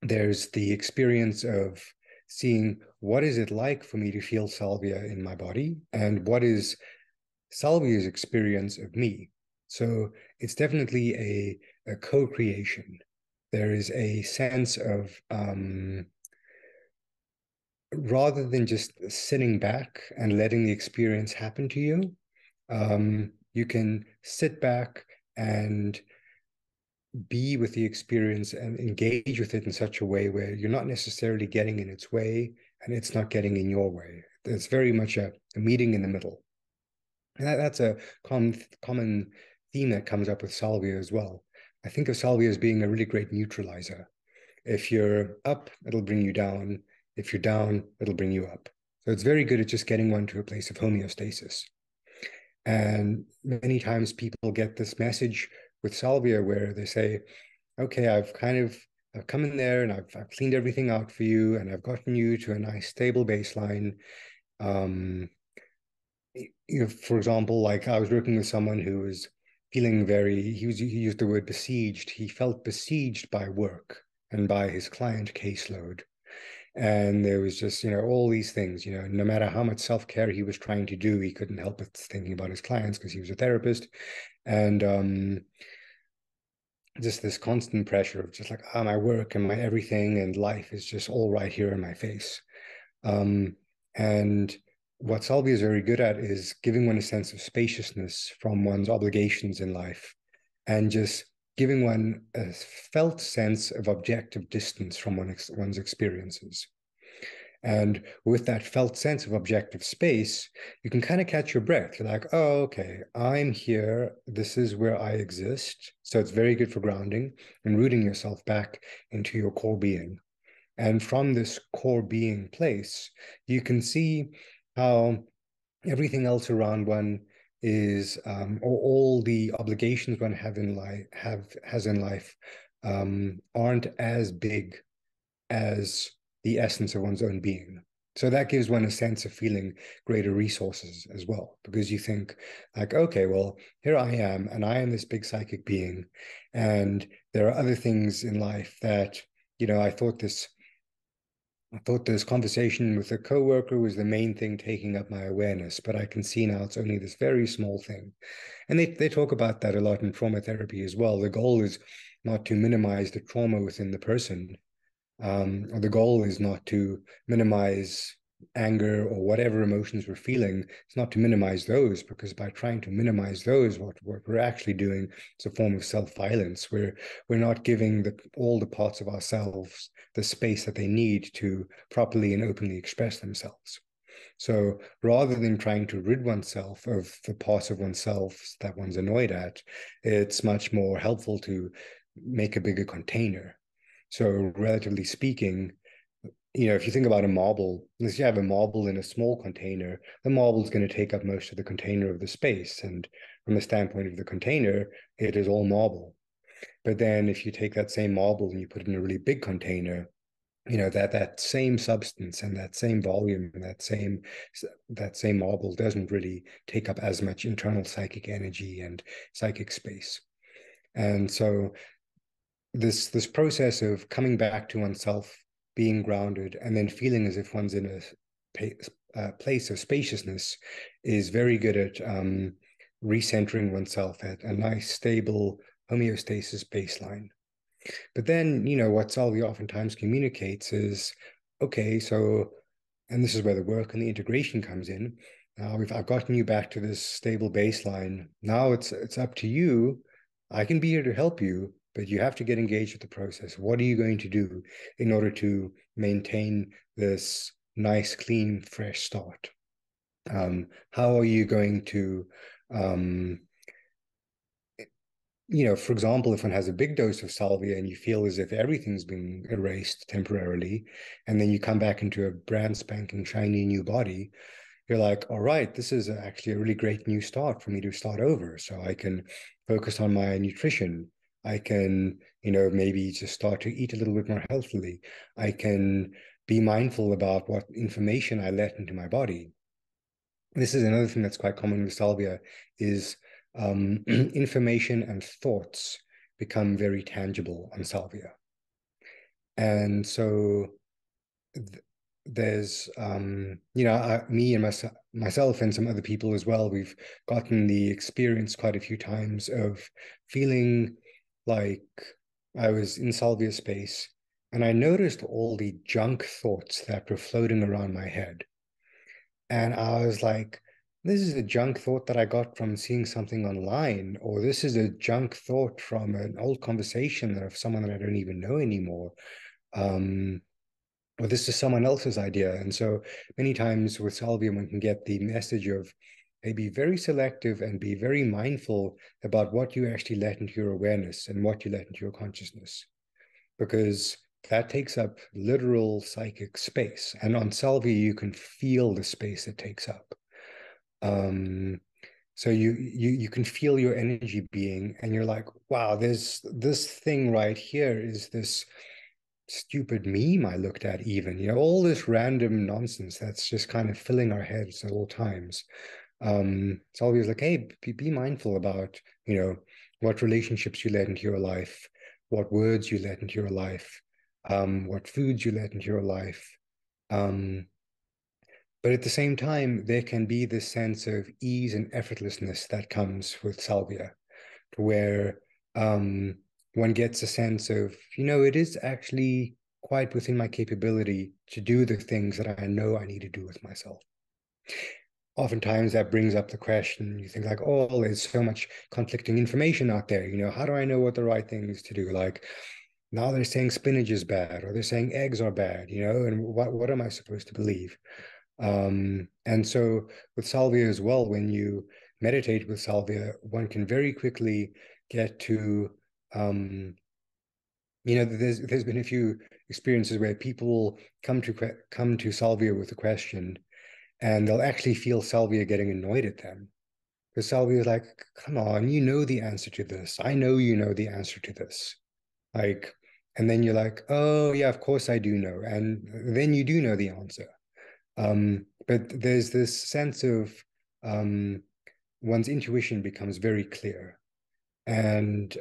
There's the experience of seeing what is it like for me to feel salvia in my body and what is salvia's experience of me. So it's definitely a co-creation. There is a sense of, rather than just sitting back and letting the experience happen to you, you can sit back and be with the experience and engage with it in such a way where you're not necessarily getting in its way and it's not getting in your way. It's very much a meeting in the middle. And that's a common theme that comes up with salvia as well. I think of salvia as being a really great neutralizer. If you're up, it'll bring you down. If you're down, it'll bring you up. So it's very good at just getting one to a place of homeostasis. And many times people get this message with salvia where they say, okay, I've come in there and I've cleaned everything out for you and I've gotten you to a nice stable baseline. You know, for example, like I was working with someone who was feeling he used the word besieged. He felt besieged by work and by his client caseload. And there was just, you know, all these things, you know, no matter how much self-care he was trying to do, he couldn't help but thinking about his clients because he was a therapist. And just this constant pressure of just like, my work and my everything and life is just all right here in my face. And what salvia is very good at is giving one a sense of spaciousness from one's obligations in life and just giving one a felt sense of objective distance from one's experiences. And with that felt sense of objective space, you can kind of catch your breath. You're like, oh, okay, I'm here. This is where I exist. So it's very good for grounding and rooting yourself back into your core being. And from this core being place, you can see how everything else around one is, or all the obligations one has in life, aren't as big as the essence of one's own being. So that gives one a sense of feeling greater resources as well, because you think like, okay, well, here I am, and I am this big psychic being, and there are other things in life that, you know, I thought this conversation with a coworker was the main thing taking up my awareness, but I can see now it's only this very small thing. And they talk about that a lot in trauma therapy as well. The goal is not to minimize the trauma within the person. Or the goal is not to minimize anger or whatever emotions we're feeling. It's not to minimize those, because by trying to minimize those, what we're actually doing is a form of self-violence. We're not giving all the parts of ourselves the space that they need to properly and openly express themselves. So rather than trying to rid oneself of the parts of oneself that one's annoyed at, it's much more helpful to make a bigger container. So relatively speaking, you know, if you think about a marble, if you have a marble in a small container, the marble is going to take up most of the container of the space. And from the standpoint of the container, it is all marble. But then if you take that same marble and you put it in a really big container, you know, that same substance and that same volume and that same marble doesn't really take up as much internal psychic energy and psychic space. And so this process of coming back to oneself, being grounded, and then feeling as if one's in a place of spaciousness is very good at recentering oneself at a nice, stable homeostasis baseline. But then, you know, what salvia oftentimes communicates is, okay, so, and this is where the work and the integration comes in. Now, I've gotten you back to this stable baseline. Now it's up to you. I can be here to help you, but you have to get engaged with the process. What are you going to do in order to maintain this nice, clean, fresh start? How are you going to... you know, for example, if one has a big dose of salvia and you feel as if everything's been erased temporarily, and then you come back into a brand spanking shiny new body, you're like, all right, this is actually a really great new start for me to start over. So I can focus on my nutrition. I can, you know, maybe just start to eat a little bit more healthily. I can be mindful about what information I let into my body. This is another thing that's quite common with salvia is information and thoughts become very tangible on salvia. And so there's, you know, myself and some other people as well, we've gotten the experience quite a few times of feeling like I was in salvia space and I noticed all the junk thoughts that were floating around my head. And I was like, this is a junk thought that I got from seeing something online, or this is a junk thought from an old conversation of someone that I don't even know anymore, or this is someone else's idea. And so many times with salvia, one can get the message of, hey, be very selective and be very mindful about what you actually let into your awareness and what you let into your consciousness, because that takes up literal psychic space. And on salvia, you can feel the space it takes up. So you can feel your energy being, and you're like, wow, there's this thing right here is this stupid meme I looked at even, you know, all this random nonsense that's just kind of filling our heads at all times. It's always like, hey, be mindful about, you know, what relationships you let into your life, what words you let into your life, what foods you let into your life, but at the same time, there can be this sense of ease and effortlessness that comes with salvia, to where one gets a sense of, you know, it is actually quite within my capability to do the things that I know I need to do with myself. Oftentimes that brings up the question, you think like, oh, there's so much conflicting information out there. You know, how do I know what the right thing is to do? Like, now they're saying spinach is bad, or they're saying eggs are bad, you know, and what am I supposed to believe? And so with salvia as well, when you meditate with salvia, one can very quickly get to, you know, there's been a few experiences where people come to salvia with a question, and they'll actually feel salvia getting annoyed at them. Because salvia is like, come on, you know the answer to this. I know you know the answer to this. Like, and then you're like, oh yeah, of course I do know. And then you do know the answer. But there's this sense of one's intuition becomes very clear, and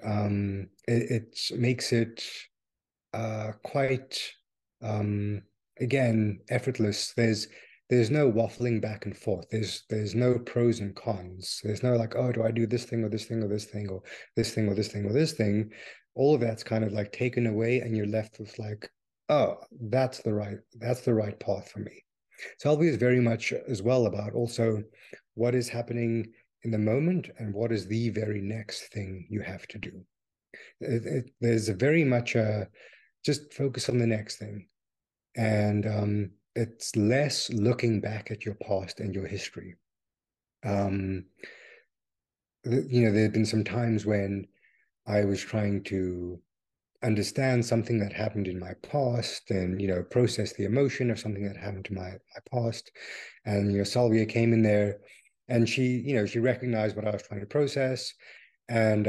it makes it quite, again, effortless. There's no waffling back and forth. There's no pros and cons. There's no like, oh, do I do this thing or this thing or this thing or this thing or this thing or this thing? All of that's kind of like taken away, and you're left with like, oh, that's the right path for me. Salvia is very much as well about also what is happening in the moment and what is the very next thing you have to do. There's a very much just focus on the next thing. And it's less looking back at your past and your history. You know, there have been some times when I was trying to understand something that happened in my past and, you know, process the emotion of something that happened to my past. And, you know, Salvia came in there and she, you know, she recognized what I was trying to process. And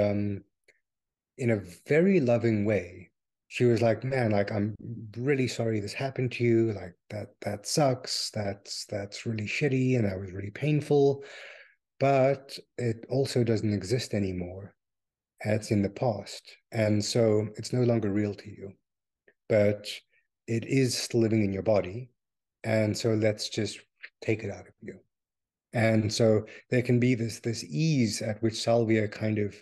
in a very loving way, she was like, man, like, I'm really sorry this happened to you. Like, that sucks. That's really shitty. And that was really painful, but it also doesn't exist anymore. It's in the past. And so it's no longer real to you, but it is still living in your body. And so let's just take it out of you. And so there can be this ease at which salvia kind of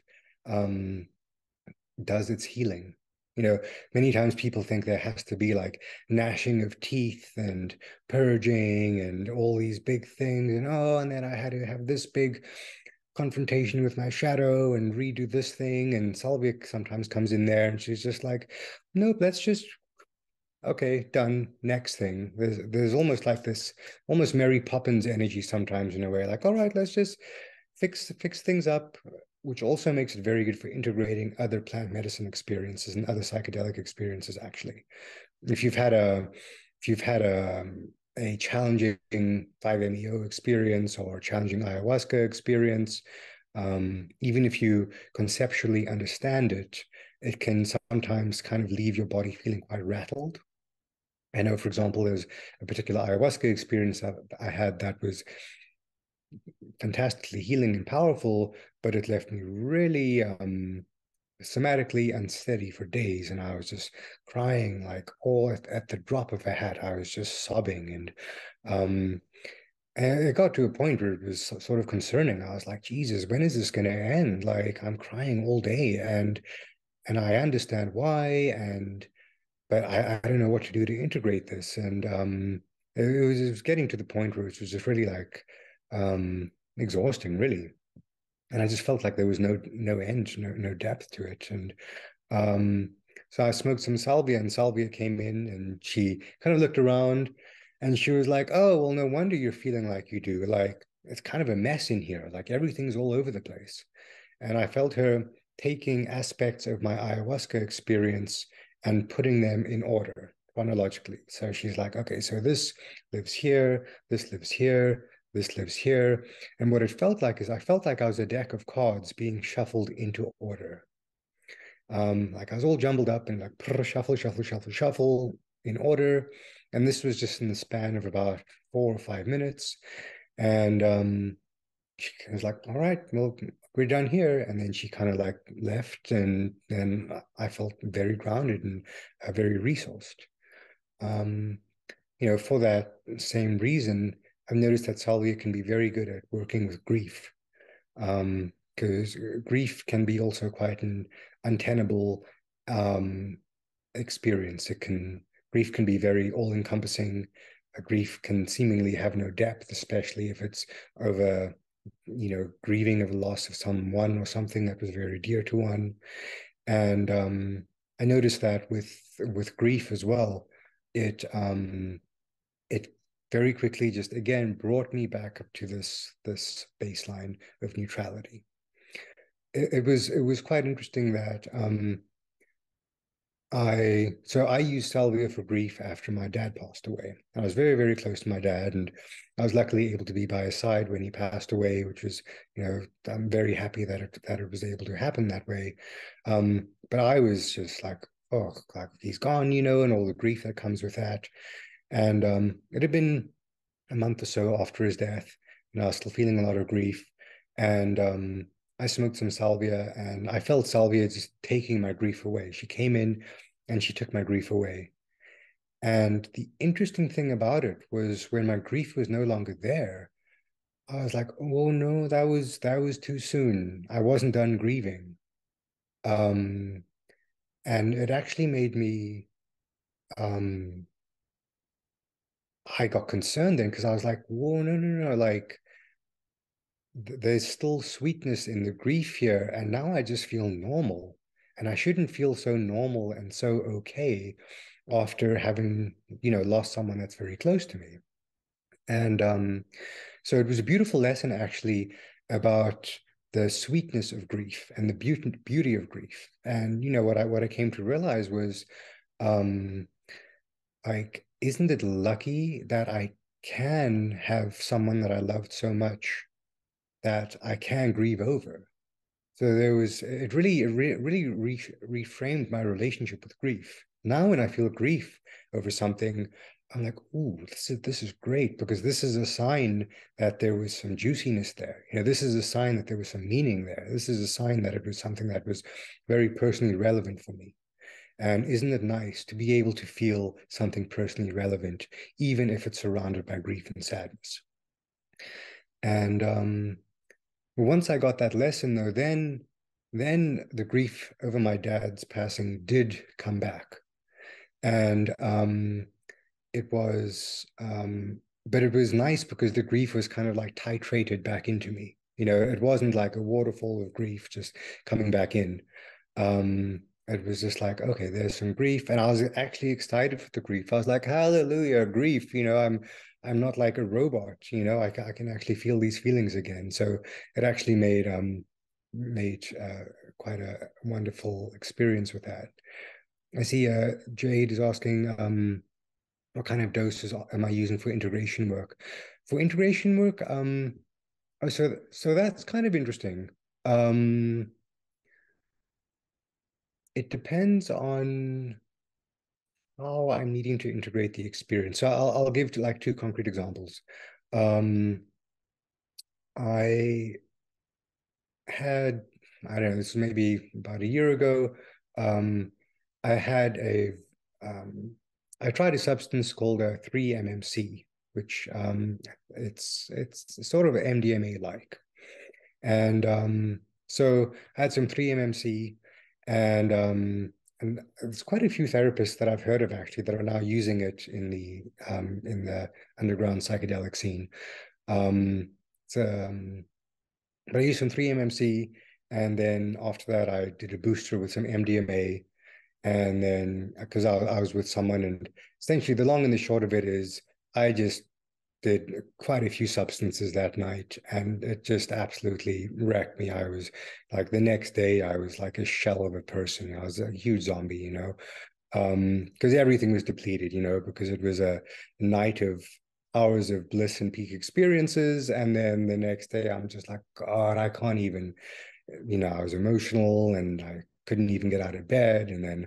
does its healing. You know, many times people think there has to be like gnashing of teeth and purging and all these big things. And, oh, and then I had to have this big confrontation with my shadow and redo this thing. And salvia sometimes comes in there and she's just like, nope, that's just, okay, done, next thing. There's almost like this, almost Mary Poppins energy sometimes in a way, like, all right, let's just fix things up, which also makes it very good for integrating other plant medicine experiences and other psychedelic experiences, actually. If you've had a challenging 5-MeO experience or challenging ayahuasca experience, even if you conceptually understand it, it can sometimes kind of leave your body feeling quite rattled. I know, for example, there's a particular ayahuasca experience that I had that was fantastically healing and powerful, but it left me really somatically unsteady for days. And I was just crying, like, all at the drop of a hat. I was just sobbing. And it got to a point where it was sort of concerning. I was like, Jesus, when is this going to end? Like, I'm crying all day. And I understand why, but I don't know what to do to integrate this. And it was getting to the point where it was just really like exhausting, really. And I just felt like there was no end, no depth to it. And so I smoked some salvia, and salvia came in and she kind of looked around and she was like, oh, well, no wonder you're feeling like you do. Like, it's kind of a mess in here. Like, everything's all over the place. And I felt her taking aspects of my ayahuasca experience and putting them in order chronologically. So she's like, okay, so this lives here, this lives here, this lives here. And what it felt like is I felt like I was a deck of cards being shuffled into order. Like, I was all jumbled up and like shuffle, shuffle, shuffle, shuffle in order. And this was just in the span of about 4 or 5 minutes. And she was like, all right, well, we're done here. And then she kind of like left, and then I felt very grounded and very resourced. You know, for that same reason, I've noticed that salvia can be very good at working with grief, because grief can be also quite an untenable experience. Grief can be very all-encompassing. Grief can seemingly have no depth, especially if it's over, you know, grieving of the loss of someone or something that was very dear to one. And I noticed that with grief as well, it very quickly just again brought me back up to this baseline of neutrality. It was quite interesting that I used salvia for grief after my dad passed away. I was very, very close to my dad, and I was luckily able to be by his side when he passed away, which was, you know, I'm very happy that it was able to happen that way. But I was just like, oh, like, he's gone, you know, and all the grief that comes with that. And it had been a month or so after his death, and I was still feeling a lot of grief. And I smoked some salvia, and I felt salvia just taking my grief away. She came in and she took my grief away. And the interesting thing about it was, when my grief was no longer there, I was like, oh no, that was too soon. I wasn't done grieving. And it actually made me, I got concerned then, because I was like, whoa, no, like, there's still sweetness in the grief here. And now I just feel normal, and I shouldn't feel so normal and so okay. after having, lost someone that's very close to me. And so it was a beautiful lesson, actually, about the sweetness of grief and the beauty of grief. And, what I came to realize was, isn't it lucky that I can have someone that I loved so much that I can grieve over? So it really reframed my relationship with grief. Now, when I feel grief over something, I'm like, ooh, this is great, because this is a sign that there was some juiciness there. This is a sign that there was some meaning there. This is a sign that it was something that was very personally relevant for me. And isn't it nice to be able to feel something personally relevant, even if it's surrounded by grief and sadness? And once I got that lesson, though, then the grief over my dad's passing did come back. And it was nice because the grief was kind of like titrated back into me. It wasn't like a waterfall of grief just coming back in. It was just like, okay, there's some grief. And I was actually excited for the grief. I was like, hallelujah, grief. I'm not like a robot, I can actually feel these feelings again. So it actually made quite a wonderful experience with that. I see Jade is asking, what kind of doses am I using for integration work? For integration work, so that's kind of interesting. It depends on how I'm needing to integrate the experience. So I'll give like two concrete examples. I had, I don't know, this was maybe about a year ago. I had I tried a substance called 3-MMC, which it's sort of MDMA-like. And so I had some 3-MMC, and there's quite a few therapists that I've heard of actually that are now using it in the underground psychedelic scene. But I used some 3-MMC, and then after that I did a booster with some MDMA, and then because I was with someone, and essentially the long and the short of it is I just did quite a few substances that night, and it just absolutely wrecked me. I was like, the next day I was like a shell of a person. I was a huge zombie, because everything was depleted, because it was a night of hours of bliss and peak experiences. And then the next day I'm just like, God, I can't even, I was emotional and I couldn't even get out of bed. And then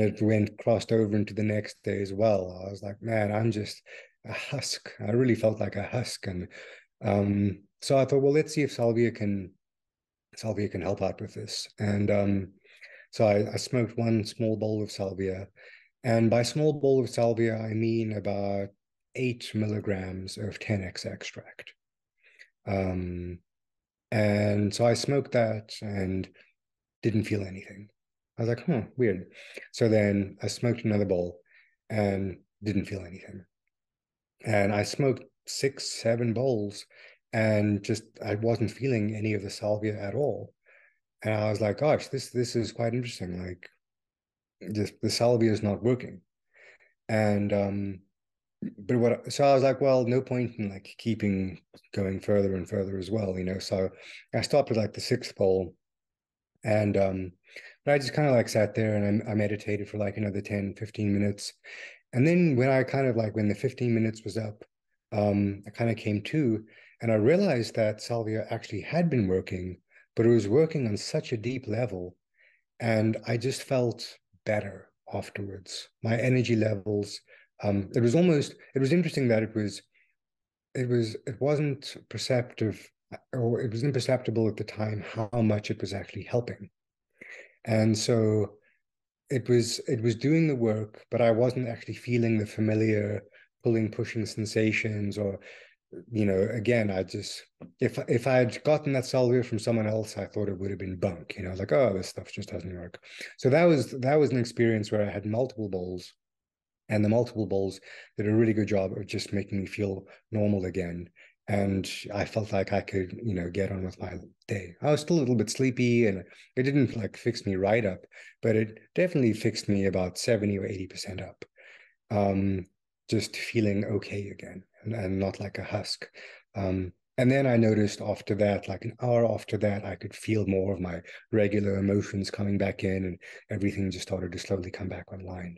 it crossed over into the next day as well. I was like, man, I'm just a husk. I really felt like a husk. And so I thought, well, let's see if salvia can help out with this. And so I smoked one small bowl of salvia, and by small bowl of salvia I mean about 8 milligrams of 10x extract. And so I smoked that and didn't feel anything. I was like, huh, weird. So then I smoked another bowl and didn't feel anything. And I smoked 6-7 bowls, and just I wasn't feeling any of the salvia at all. And I was like, gosh, this is quite interesting. Like, the salvia is not working. And so I was like, well, no point in like keeping going further and further as well, So I stopped at like the 6th bowl, and but I just kind of like sat there and I meditated for like another 10-15 minutes. And then when the 15 minutes was up, I kind of came to, and I realized that salvia actually had been working, but it was working on such a deep level. And I just felt better afterwards. My energy levels, it was interesting that it wasn't perceptive, or it was imperceptible at the time how much it was actually helping. And so it was doing the work, but I wasn't actually feeling the familiar pulling, pushing sensations, or, again, if I had gotten that salvia from someone else, I thought it would have been bunk, like, oh, this stuff just doesn't work. So that was an experience where I had multiple bowls, and the multiple bowls did a really good job of just making me feel normal again. And I felt like I could, you know, get on with my day. I was still a little bit sleepy, and it didn't like fix me right up, but it definitely fixed me about 70 or 80% up. Just feeling okay again, and not like a husk. And then I noticed after that, like an hour after that, I could feel more of my regular emotions coming back in, and everything just started to slowly come back online.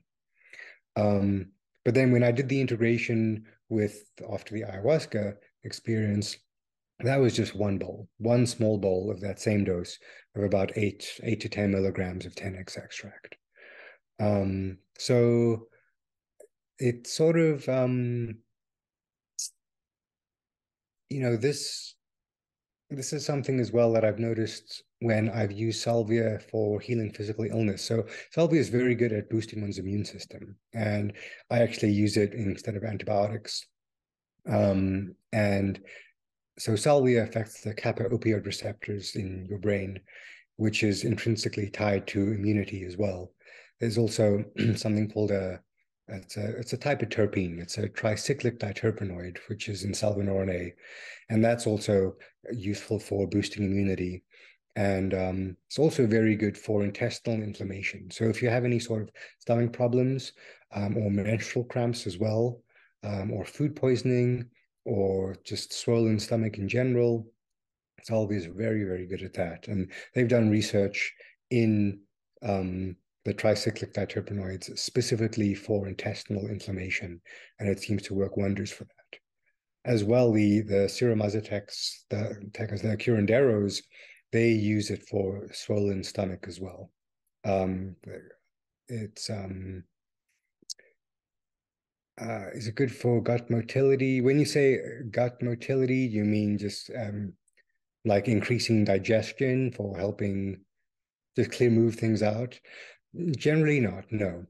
But then when I did the integration with, after the ayahuasca experience, that was just one bowl, one small bowl of that same dose of about eight to 10 milligrams of 10X extract. So it sort of, you know, this is something as well that I've noticed when I've used salvia for healing physical illness. So salvia is very good at boosting one's immune system, and I actually use it instead of antibiotics. And so salvia affects the kappa opioid receptors in your brain, which is intrinsically tied to immunity as well. There's also something called it's a type of terpene. It's a tricyclic diterpenoid, which is in salvinorin A, and that's also useful for boosting immunity. And it's also very good for intestinal inflammation. So if you have any sort of stomach problems, or menstrual cramps as well, or food poisoning, or just swollen stomach in general, salvia is very, very good at that. And they've done research in the tricyclic diterpenoids specifically for intestinal inflammation, and it seems to work wonders for that. As well, the Sierra Mazateca, the curanderos, they use it for swollen stomach as well. Is it good for gut motility? When you say gut motility, you mean just like increasing digestion for helping just move things out? Generally not, no.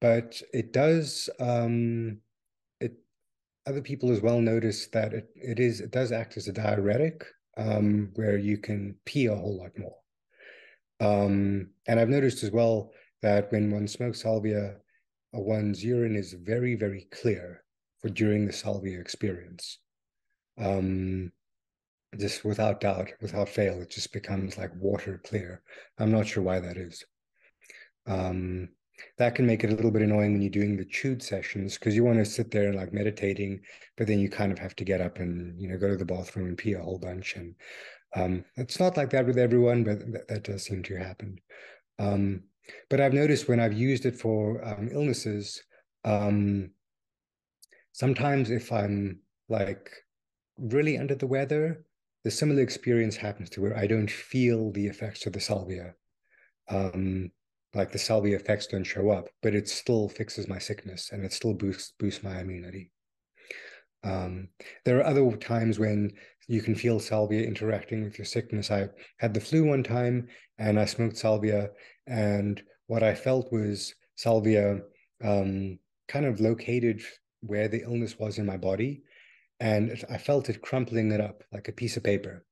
But it does, other people as well notice that it does act as a diuretic, where you can pee a whole lot more. And I've noticed as well that when one smokes salvia, one's urine is very, very clear for during the salvia experience. Just without doubt, without fail, it just becomes like water clear. I'm not sure why that is. That can make it a little bit annoying when you're doing the chewed sessions, because you want to sit there and like meditating, but then you kind of have to get up and, you know, go to the bathroom and pee a whole bunch. And it's not like that with everyone, but that does seem to happen. But I've noticed when I've used it for illnesses, sometimes if I'm like really under the weather, the similar experience happens to where I don't feel the effects of the salvia. Like the salvia effects don't show up, but it still fixes my sickness, and it still boosts my immunity. There are other times when you can feel salvia interacting with your sickness. I had the flu one time, and I smoked salvia, and what I felt was salvia kind of located where the illness was in my body, and I felt it crumpling it up like a piece of paper.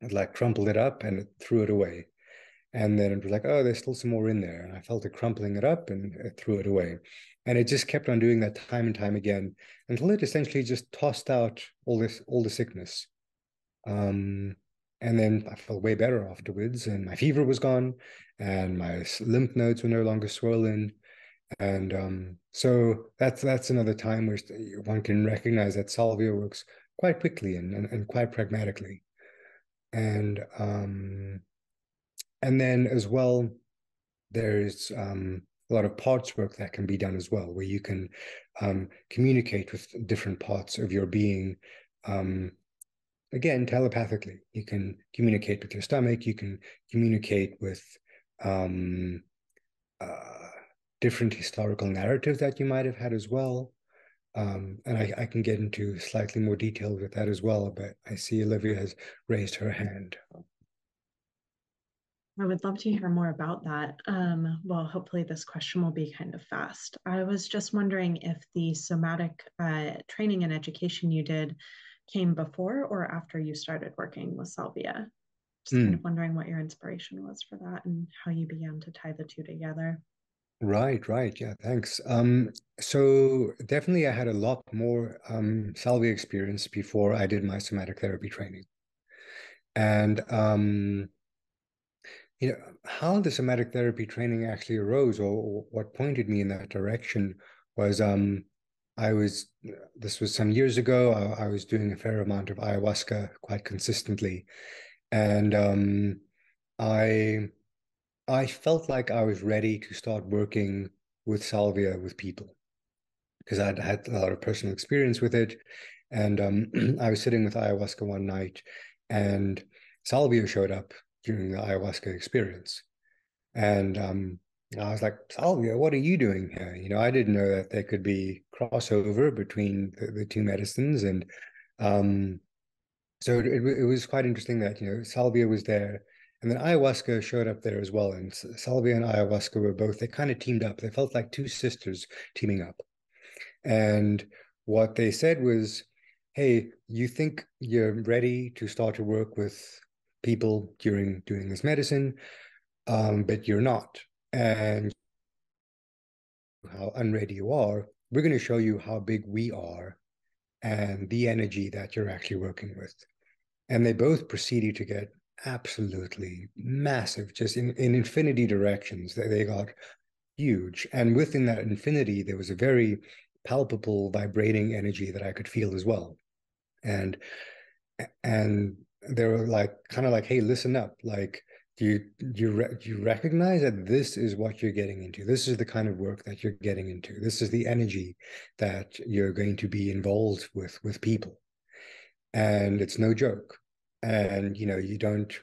It like crumpled it up and it threw it away. And then it was like, oh, there's still some more in there. And I felt it crumpling it up and it threw it away. And it just kept on doing that time and time again until it essentially just tossed out all the sickness. And then I felt way better afterwards, and my fever was gone, and my lymph nodes were no longer swollen. And so that's another time where one can recognize that salvia works quite quickly and quite pragmatically. And then as well, there's a lot of parts work that can be done as well, where you can communicate with different parts of your being. Again, telepathically, you can communicate with your stomach, you can communicate with different historical narratives that you might have had as well. And I can get into slightly more detail with that as well, but I see Olivia has raised her hand. I would love to hear more about that. Well, hopefully this question will be kind of fast. I was just wondering if the somatic training and education you did came before or after you started working with salvia. Just kind of wondering what your inspiration was for that and how you began to tie the two together. Right. Yeah, thanks. So definitely I had a lot more salvia experience before I did my somatic therapy training. And you know, how the somatic therapy training actually arose, or what pointed me in that direction, was this was some years ago. I was doing a fair amount of ayahuasca quite consistently, and I felt like I was ready to start working with salvia with people, because I'd had a lot of personal experience with it. And I was sitting with ayahuasca one night, and salvia showed up during the ayahuasca experience. And I was like, salvia, what are you doing here? You know, I didn't know that there could be crossover between the two medicines. And so it was quite interesting that, you know, salvia was there. And then ayahuasca showed up there as well. And salvia and ayahuasca were both, they kind of teamed up. They felt like two sisters teaming up. And what they said was, hey, you think you're ready to start to work with people during doing this medicine, but you're not. And how unready you are, we're going to show you how big we are and the energy that you're actually working with. And they both proceeded to get absolutely massive, just in infinity directions. They got huge, and within that infinity there was a very palpable vibrating energy that I could feel as well. And they were like, kind of like, hey, listen up, like, do you recognize that this is what you're getting into? This is the kind of work that you're getting into. This is the energy that you're going to be involved with people, and it's no joke. And, you know, you don't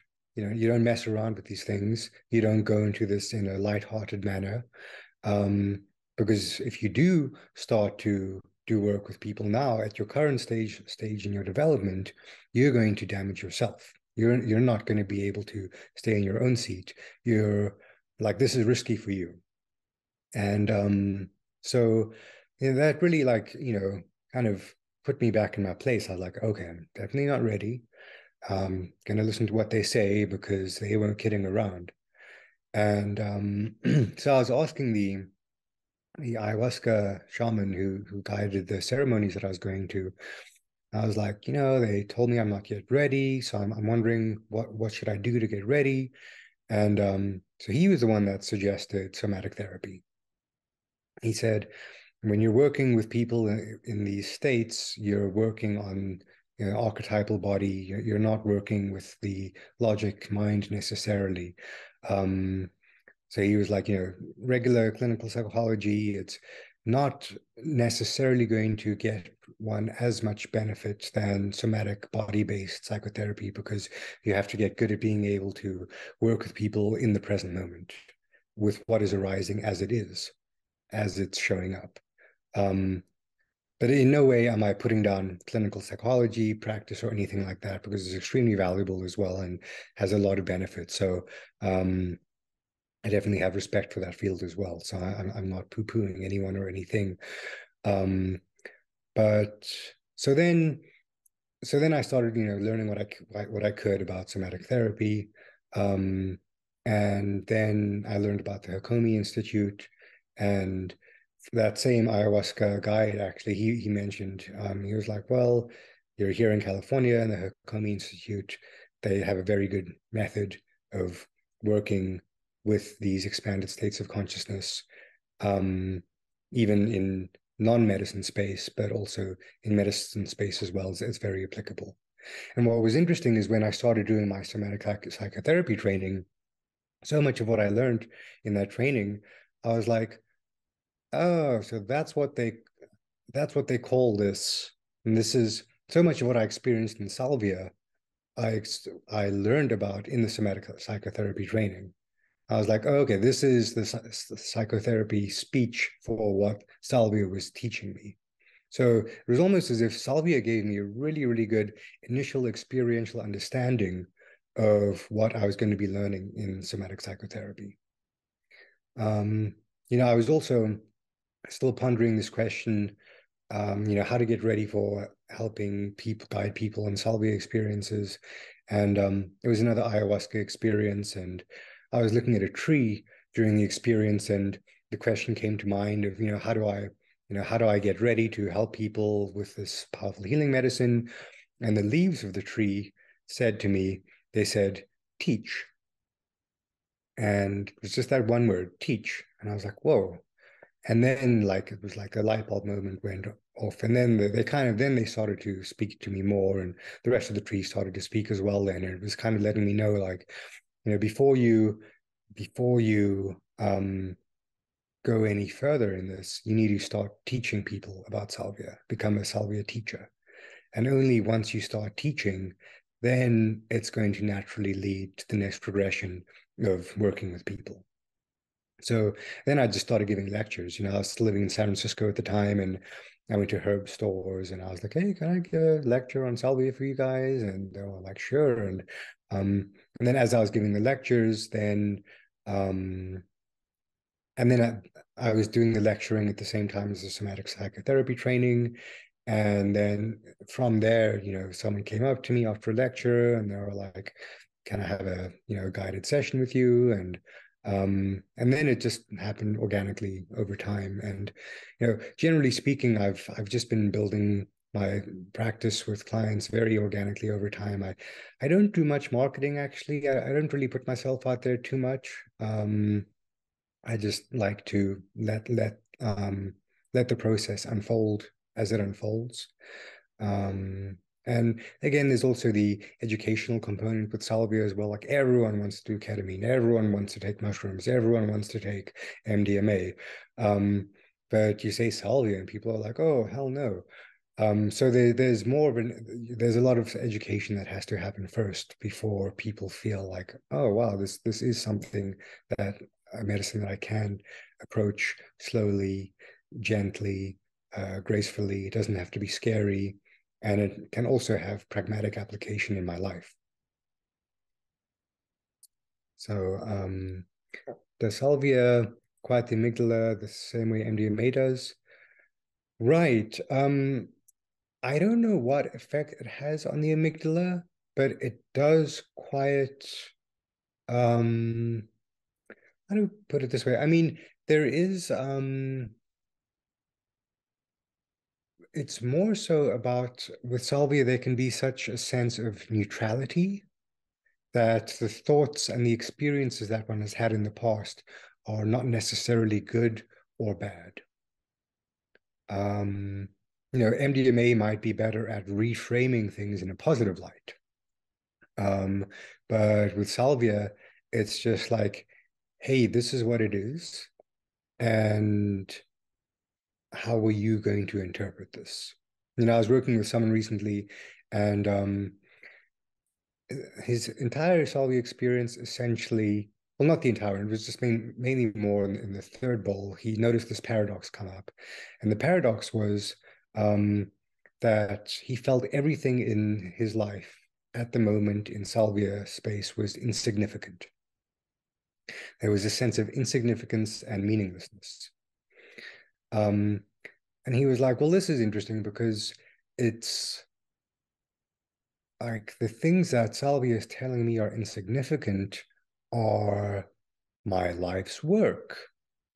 mess around with these things. You don't go into this in a lighthearted manner. Because if you do start to do work with people now at your current stage in your development, you're going to damage yourself. You're not going to be able to stay in your own seat. You're like, this is risky for you. And so, you know, that really, like, you know, kind of put me back in my place. I was like, okay, I'm definitely not ready. Going to listen to what they say, because they weren't kidding around. And so I was asking the ayahuasca shaman who guided the ceremonies that I was going to. I was like, you know, they told me I'm not yet ready, so I'm wondering what should I do to get ready. And so he was the one that suggested somatic therapy. He said, when you're working with people in these states, you're working on, you know, archetypal body. You're not working with the logic mind necessarily. So he was like, you know, regular clinical psychology, it's not necessarily going to get one as much benefit than somatic body-based psychotherapy, because you have to get good at being able to work with people in the present moment, with what is arising as it is, as it's showing up. But in no way am I putting down clinical psychology practice or anything like that, because it's extremely valuable as well and has a lot of benefits. So I definitely have respect for that field as well. So I'm not poo-pooing anyone or anything. But so then I started, you know, learning what I could about somatic therapy, and then I learned about the Hakomi Institute. And that same ayahuasca guide, actually, he mentioned, he was like, well, you're here in California, and the Hakomi Institute, they have a very good method of working with these expanded states of consciousness, even in non-medicine space, but also in medicine space as well. It's very applicable. And what was interesting is when I started doing my somatic psychotherapy training, so much of what I learned in that training, I was like, oh, so that's what they call this. And this is so much of what I experienced in salvia. I learned about in the somatic psychotherapy training. I was like, oh, okay, this is the psychotherapy speech for what salvia was teaching me. So it was almost as if salvia gave me a really, really good initial experiential understanding of what I was going to be learning in somatic psychotherapy. You know, I was also still pondering this question, you know, how to get ready for helping people, guide people in salvia experiences. And it was another ayahuasca experience, and I was looking at a tree during the experience, and the question came to mind of, how do I get ready to help people with this powerful healing medicine? And the leaves of the tree said to me, they said, teach. And it was just that one word, teach. And I was like, whoa. And then it was like a light bulb moment went off. And then they started to speak to me more, and the rest of the tree started to speak as well then. And it was kind of letting me know, before you go any further in this, you need to start teaching people about salvia, become a salvia teacher. And only once you start teaching, then it's going to naturally lead to the next progression of working with people. So then I just started giving lectures. I was living in San Francisco at the time, and I went to herb stores, and I was like, hey, can I give a lecture on salvia for you guys? And they were like, sure. And then as I was giving the lectures, then I was doing the lecturing at the same time as the somatic psychotherapy training. And then from there, someone came up to me after a lecture, and they were like, can I have a, guided session with you? And then it just happened organically over time. And, generally speaking, I've just been building my practice with clients very organically over time. I don't do much marketing, actually. I don't really put myself out there too much. I just like to let the process unfold as it unfolds. And again, there's also the educational component with salvia as well. Like, everyone wants to do ketamine, everyone wants to take mushrooms, everyone wants to take MDMA. But you say salvia and people are like, oh, hell no. So there's more of there's a lot of education that has to happen first before people feel like, oh, wow, this is something that a medicine that I can approach slowly, gently, gracefully. It doesn't have to be scary. And it can also have pragmatic application in my life. So the salvia quiet the amygdala the same way MDMA does. Right. I don't know what effect it has on the amygdala, but it does quiet. How do I put it this way? I mean, there is... It's more so about, with salvia, there can be such a sense of neutrality that the thoughts and the experiences that one has had in the past are not necessarily good or bad. MDMA might be better at reframing things in a positive light. But with salvia, it's just like, hey, this is what it is. And how are you going to interpret this? I was working with someone recently, and his entire salvia experience essentially, well, not the entire, it was just mainly more in the third bowl, he noticed this paradox come up. And the paradox was that he felt everything in his life at the moment in salvia space was insignificant. There was a sense of insignificance and meaninglessness. And he was like, well, this is interesting because it's like the things that salvia is telling me are insignificant are my life's work.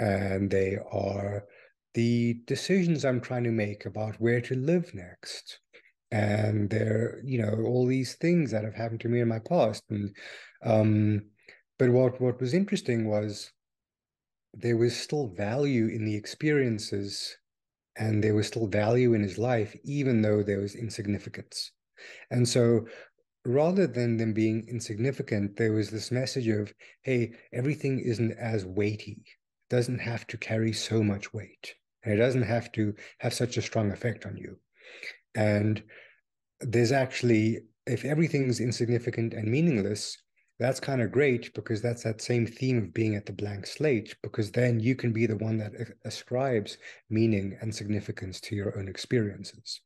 And they are the decisions I'm trying to make about where to live next. And they're, all these things that have happened to me in my past. And, but what was interesting was, there was still value in the experiences, and there was still value in his life, even though there was insignificance. And so rather than them being insignificant, there was this message of, hey, everything isn't as weighty. It doesn't have to carry so much weight. And it doesn't have to have such a strong effect on you. And there's actually, if everything's insignificant and meaningless, that's kind of great, because that's that same theme of being at the blank slate, because then you can be the one that ascribes meaning and significance to your own experiences.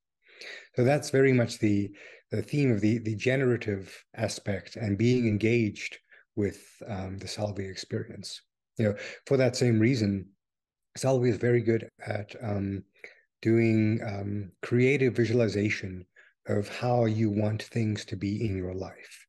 So that's very much the theme of the generative aspect and being engaged with the salvia experience. For that same reason, salvia is very good at doing creative visualization of how you want things to be in your life.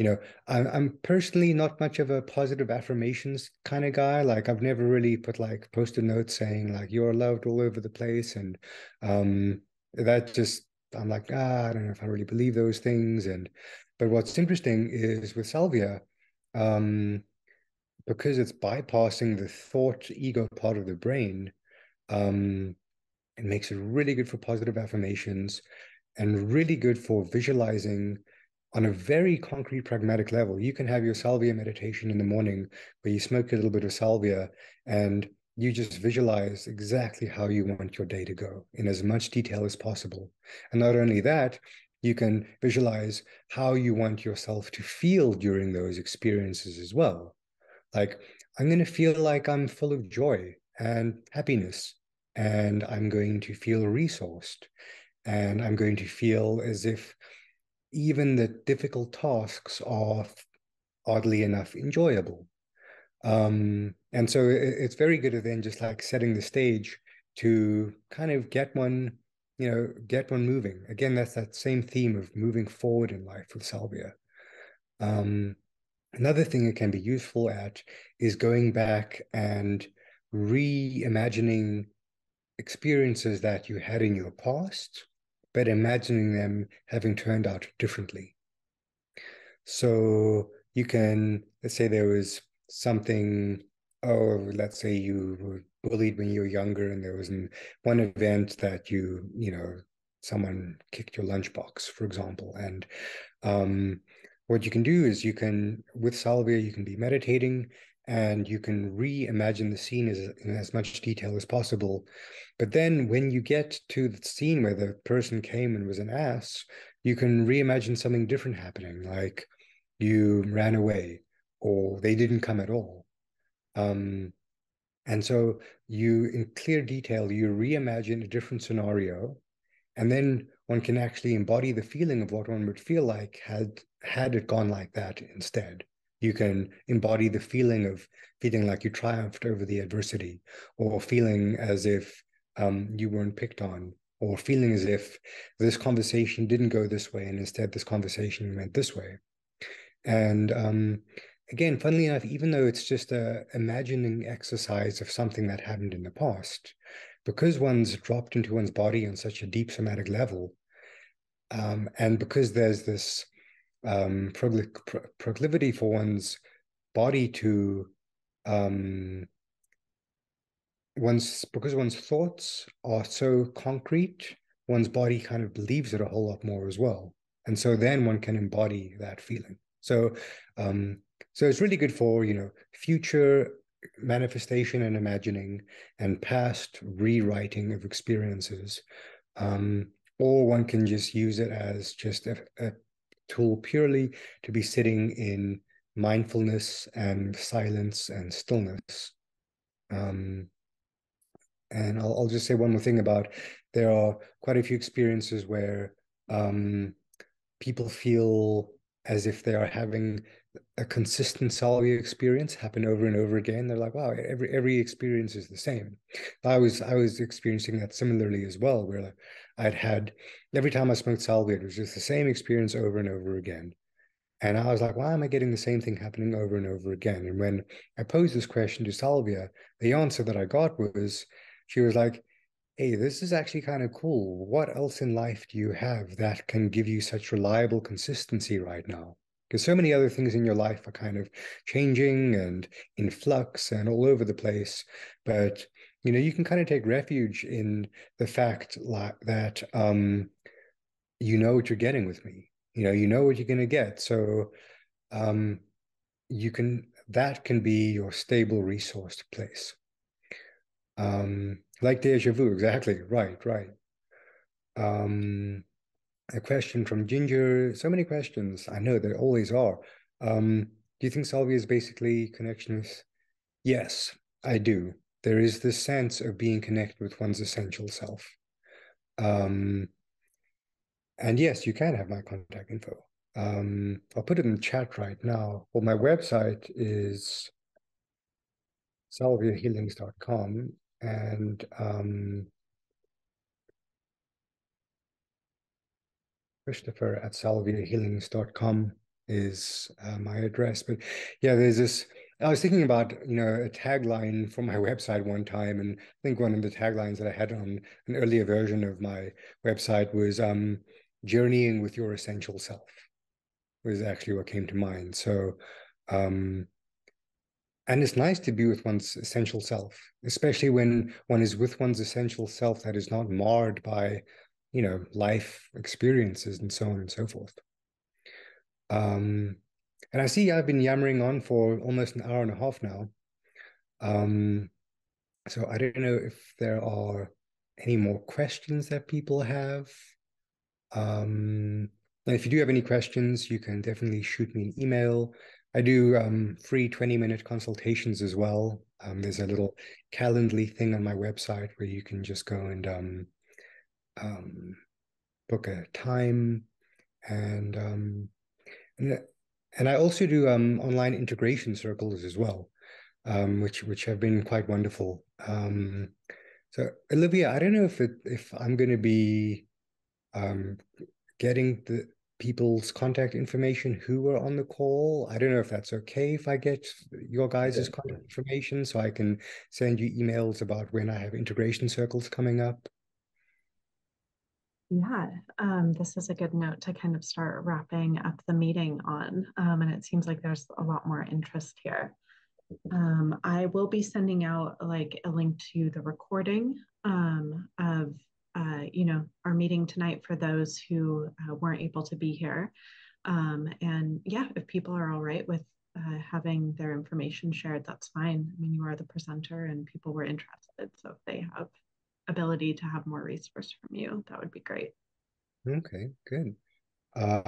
You know, I'm personally not much of a positive affirmations kind of guy. Like, I've never really put like post-it notes saying like you're loved all over the place, and that just, I'm like, I don't know if I really believe those things. And but what's interesting is with salvia, because it's bypassing the thought ego part of the brain, it makes it really good for positive affirmations and really good for visualizing. On a very concrete, pragmatic level, you can have your salvia meditation in the morning where you smoke a little bit of salvia and you just visualize exactly how you want your day to go in as much detail as possible. And not only that, you can visualize how you want yourself to feel during those experiences as well. Like, I'm going to feel like I'm full of joy and happiness, and I'm going to feel resourced, and I'm going to feel as if even the difficult tasks are, oddly enough, enjoyable. And so it's very good at then just like setting the stage to kind of get one, you know, get one moving. Again, that's that same theme of moving forward in life with salvia. Another thing it can be useful at is going back and reimagining experiences that you had in your past, but imagining them having turned out differently. So you can, let's say there was something, let's say you were bullied when you were younger, and there was one event that you know, someone kicked your lunchbox, for example. And what you can do is you can, with salvia, you can be meditating and you can reimagine the scene in as much detail as possible. But then when you get to the scene where the person came and was an ass, you can reimagine something different happening, like you ran away or they didn't come at all. And so you, in clear detail, you reimagine a different scenario, and then one can actually embody the feeling of what one would feel like had it gone like that instead. You can embody the feeling of feeling like you triumphed over the adversity, or feeling as if you weren't picked on, or feeling as if this conversation didn't go this way and instead this conversation went this way. And again, funnily enough, even though it's just an imagining exercise of something that happened in the past, because one's dropped into one's body on such a deep somatic level, and because there's this proclivity for one's body to because one's thoughts are so concrete, one's body kind of believes it a whole lot more as well, and so then one can embody that feeling. So so it's really good for, you know, future manifestation and imagining, and past rewriting of experiences, or one can just use it as just a tool purely to be sitting in mindfulness and silence and stillness. And I'll just say one more thing about, there are quite a few experiences where people feel as if they are having a consistent salvia experience happen over and over again. They're like, wow, every experience is the same. I was experiencing that similarly as well, where I'd had, every time I smoked salvia, it was just the same experience over and over again. And I was like, why am I getting the same thing happening over and over again? And when I posed this question to salvia, the answer that I got was, she was like, hey, this is actually kind of cool. What else in life do you have that can give you such reliable consistency right now? Because so many other things in your life are kind of changing and in flux and all over the place. But, you know, you can kind of take refuge in the fact that, you know what you're getting with me. You know what you're going to get. So that can be your stable resourced place. Like deja vu, exactly. Right. A question from Ginger. So many questions. I know there always are. Do you think salvia is basically connection with? Yes, I do. There is this sense of being connected with one's essential self. And yes, you can have my contact info. I'll put it in the chat right now. Well, my website is salviahealings.com, and Christopher at salviahealings.com is my address. But yeah, there's this, I was thinking about, you know, a tagline for my website one time, and I think one of the taglines that I had on an earlier version of my website was journeying with your essential self was actually what came to mind. So, and it's nice to be with one's essential self, especially when one is with one's essential self that is not marred by, you know, life experiences and so on and so forth. And I see I've been yammering on for almost an hour and a half now. So I don't know if there are any more questions that people have. And if you do have any questions, you can definitely shoot me an email. I do free 20-minute consultations as well. There's a little Calendly thing on my website where you can just go and book a time. And I also do online integration circles as well, which have been quite wonderful. So Olivia, I don't know if I'm going to be getting the people's contact information who were on the call. I don't know if that's okay if I get your guys' contact information so I can send you emails about when I have integration circles coming up. Yeah, this is a good note to kind of start wrapping up the meeting on, and it seems like there's a lot more interest here. I will be sending out like a link to the recording of, you know, our meeting tonight for those who weren't able to be here. And yeah, if people are all right with having their information shared, that's fine. I mean, you are the presenter and people were interested, so if they have ability to have more resource from you, that would be great. Okay, good. I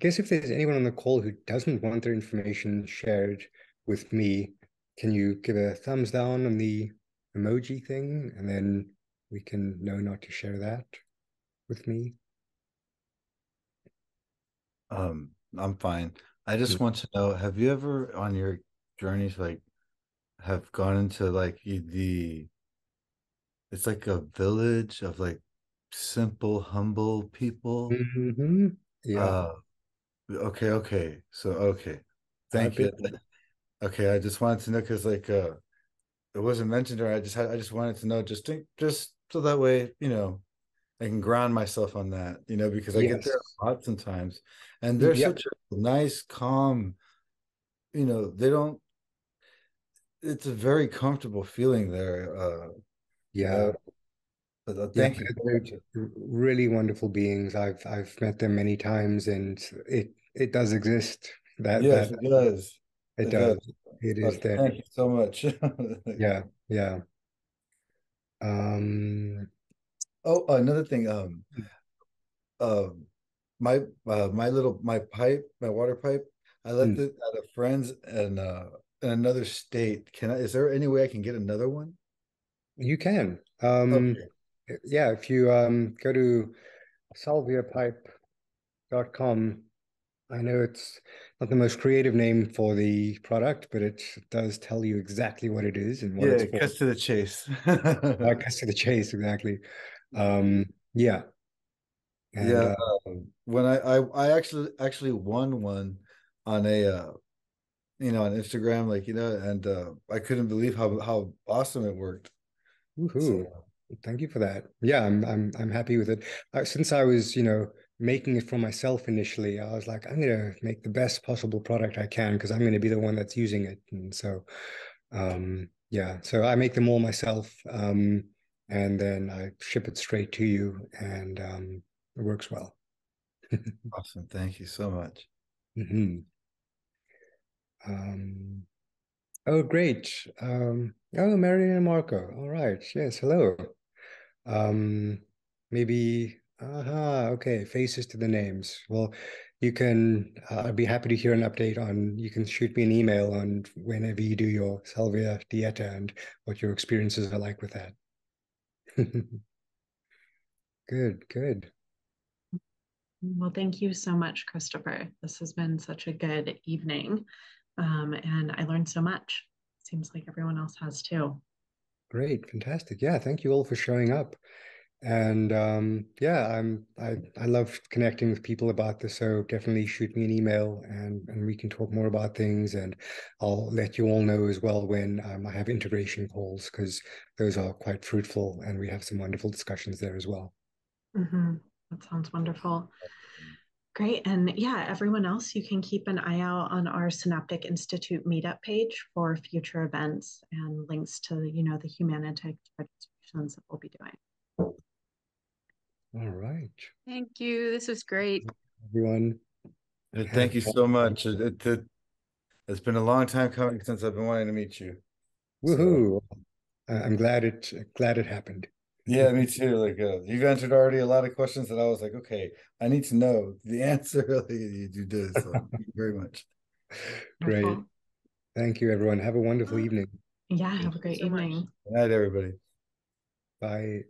guess if there's anyone on the call who doesn't want their information shared with me, can you give a thumbs down on the emoji thing, and then we can know not to share that with me? I'm fine. I just want to know, have you ever on your journeys like have gone into like the, it's like a village of like simple, humble people. Mm-hmm. Yeah. Okay. Okay. So, okay. Thank you. Okay. I just wanted to know, cause like, it wasn't mentioned, or I just wanted to know, just so that way, you know, I can ground myself on that, you know, because I get there a lot sometimes, and they're such a nice, calm, you know, they don't, it's a very comfortable feeling there. Yeah, thank you. Really wonderful beings. I've met them many times, and it does exist. That yes, that, it does. It does. It is there. Thank you so much. Yeah, yeah. Oh, another thing. My water pipe. I left it at a friend's and in another state. Is there any way I can get another one? You can. Yeah, if you go to salviapipe.com, I know it's not the most creative name for the product, but it does tell you exactly what it is and what it's for. Yeah, it cuts to the chase. It cuts to the chase, exactly. Yeah. And, yeah. When I actually won one on a you know, on Instagram, like, you know, and I couldn't believe how awesome it worked. Woohoo. Thank you for that. Yeah, I'm happy with it. Since I was, you know, making it for myself initially, I was like, I'm going to make the best possible product I can because I'm going to be the one that's using it. And so, yeah, so I make them all myself, and then I ship it straight to you, and it works well. Awesome. Thank you so much. Oh, great. Oh, Marian and Marco. All right. Yes. Hello. Maybe. Okay. Faces to the names. Well, you can, I'd be happy to hear an update on, you can shoot me an email on whenever you do your salvia dieta and what your experiences are like with that. Good, good. Well, thank you so much, Christopher. This has been such a good evening. And I learned so much. Seems like everyone else has too. Great, fantastic. Yeah, thank you all for showing up. And yeah, I love connecting with people about this. So definitely shoot me an email, and we can talk more about things. And I'll let you all know as well when I have integration calls, because those are quite fruitful, and we have some wonderful discussions there as well. Mm-hmm. That sounds wonderful. Great. And yeah, everyone else, you can keep an eye out on our Synaptic Institute meetup page for future events and links to, you know, the humanitarian registrations that we'll be doing. All right. Thank you. This was great. Everyone. Thank you so much. It's been a long time coming since I've been wanting to meet you. Woohoo. So. I'm glad it happened. Yeah, me too. Like you've answered already a lot of questions that I was like, okay, I need to know the answer. You did. So thank you very much. Great. Okay. Thank you, everyone. Have a wonderful evening. Yeah, have a great evening. Good night, everybody. Bye.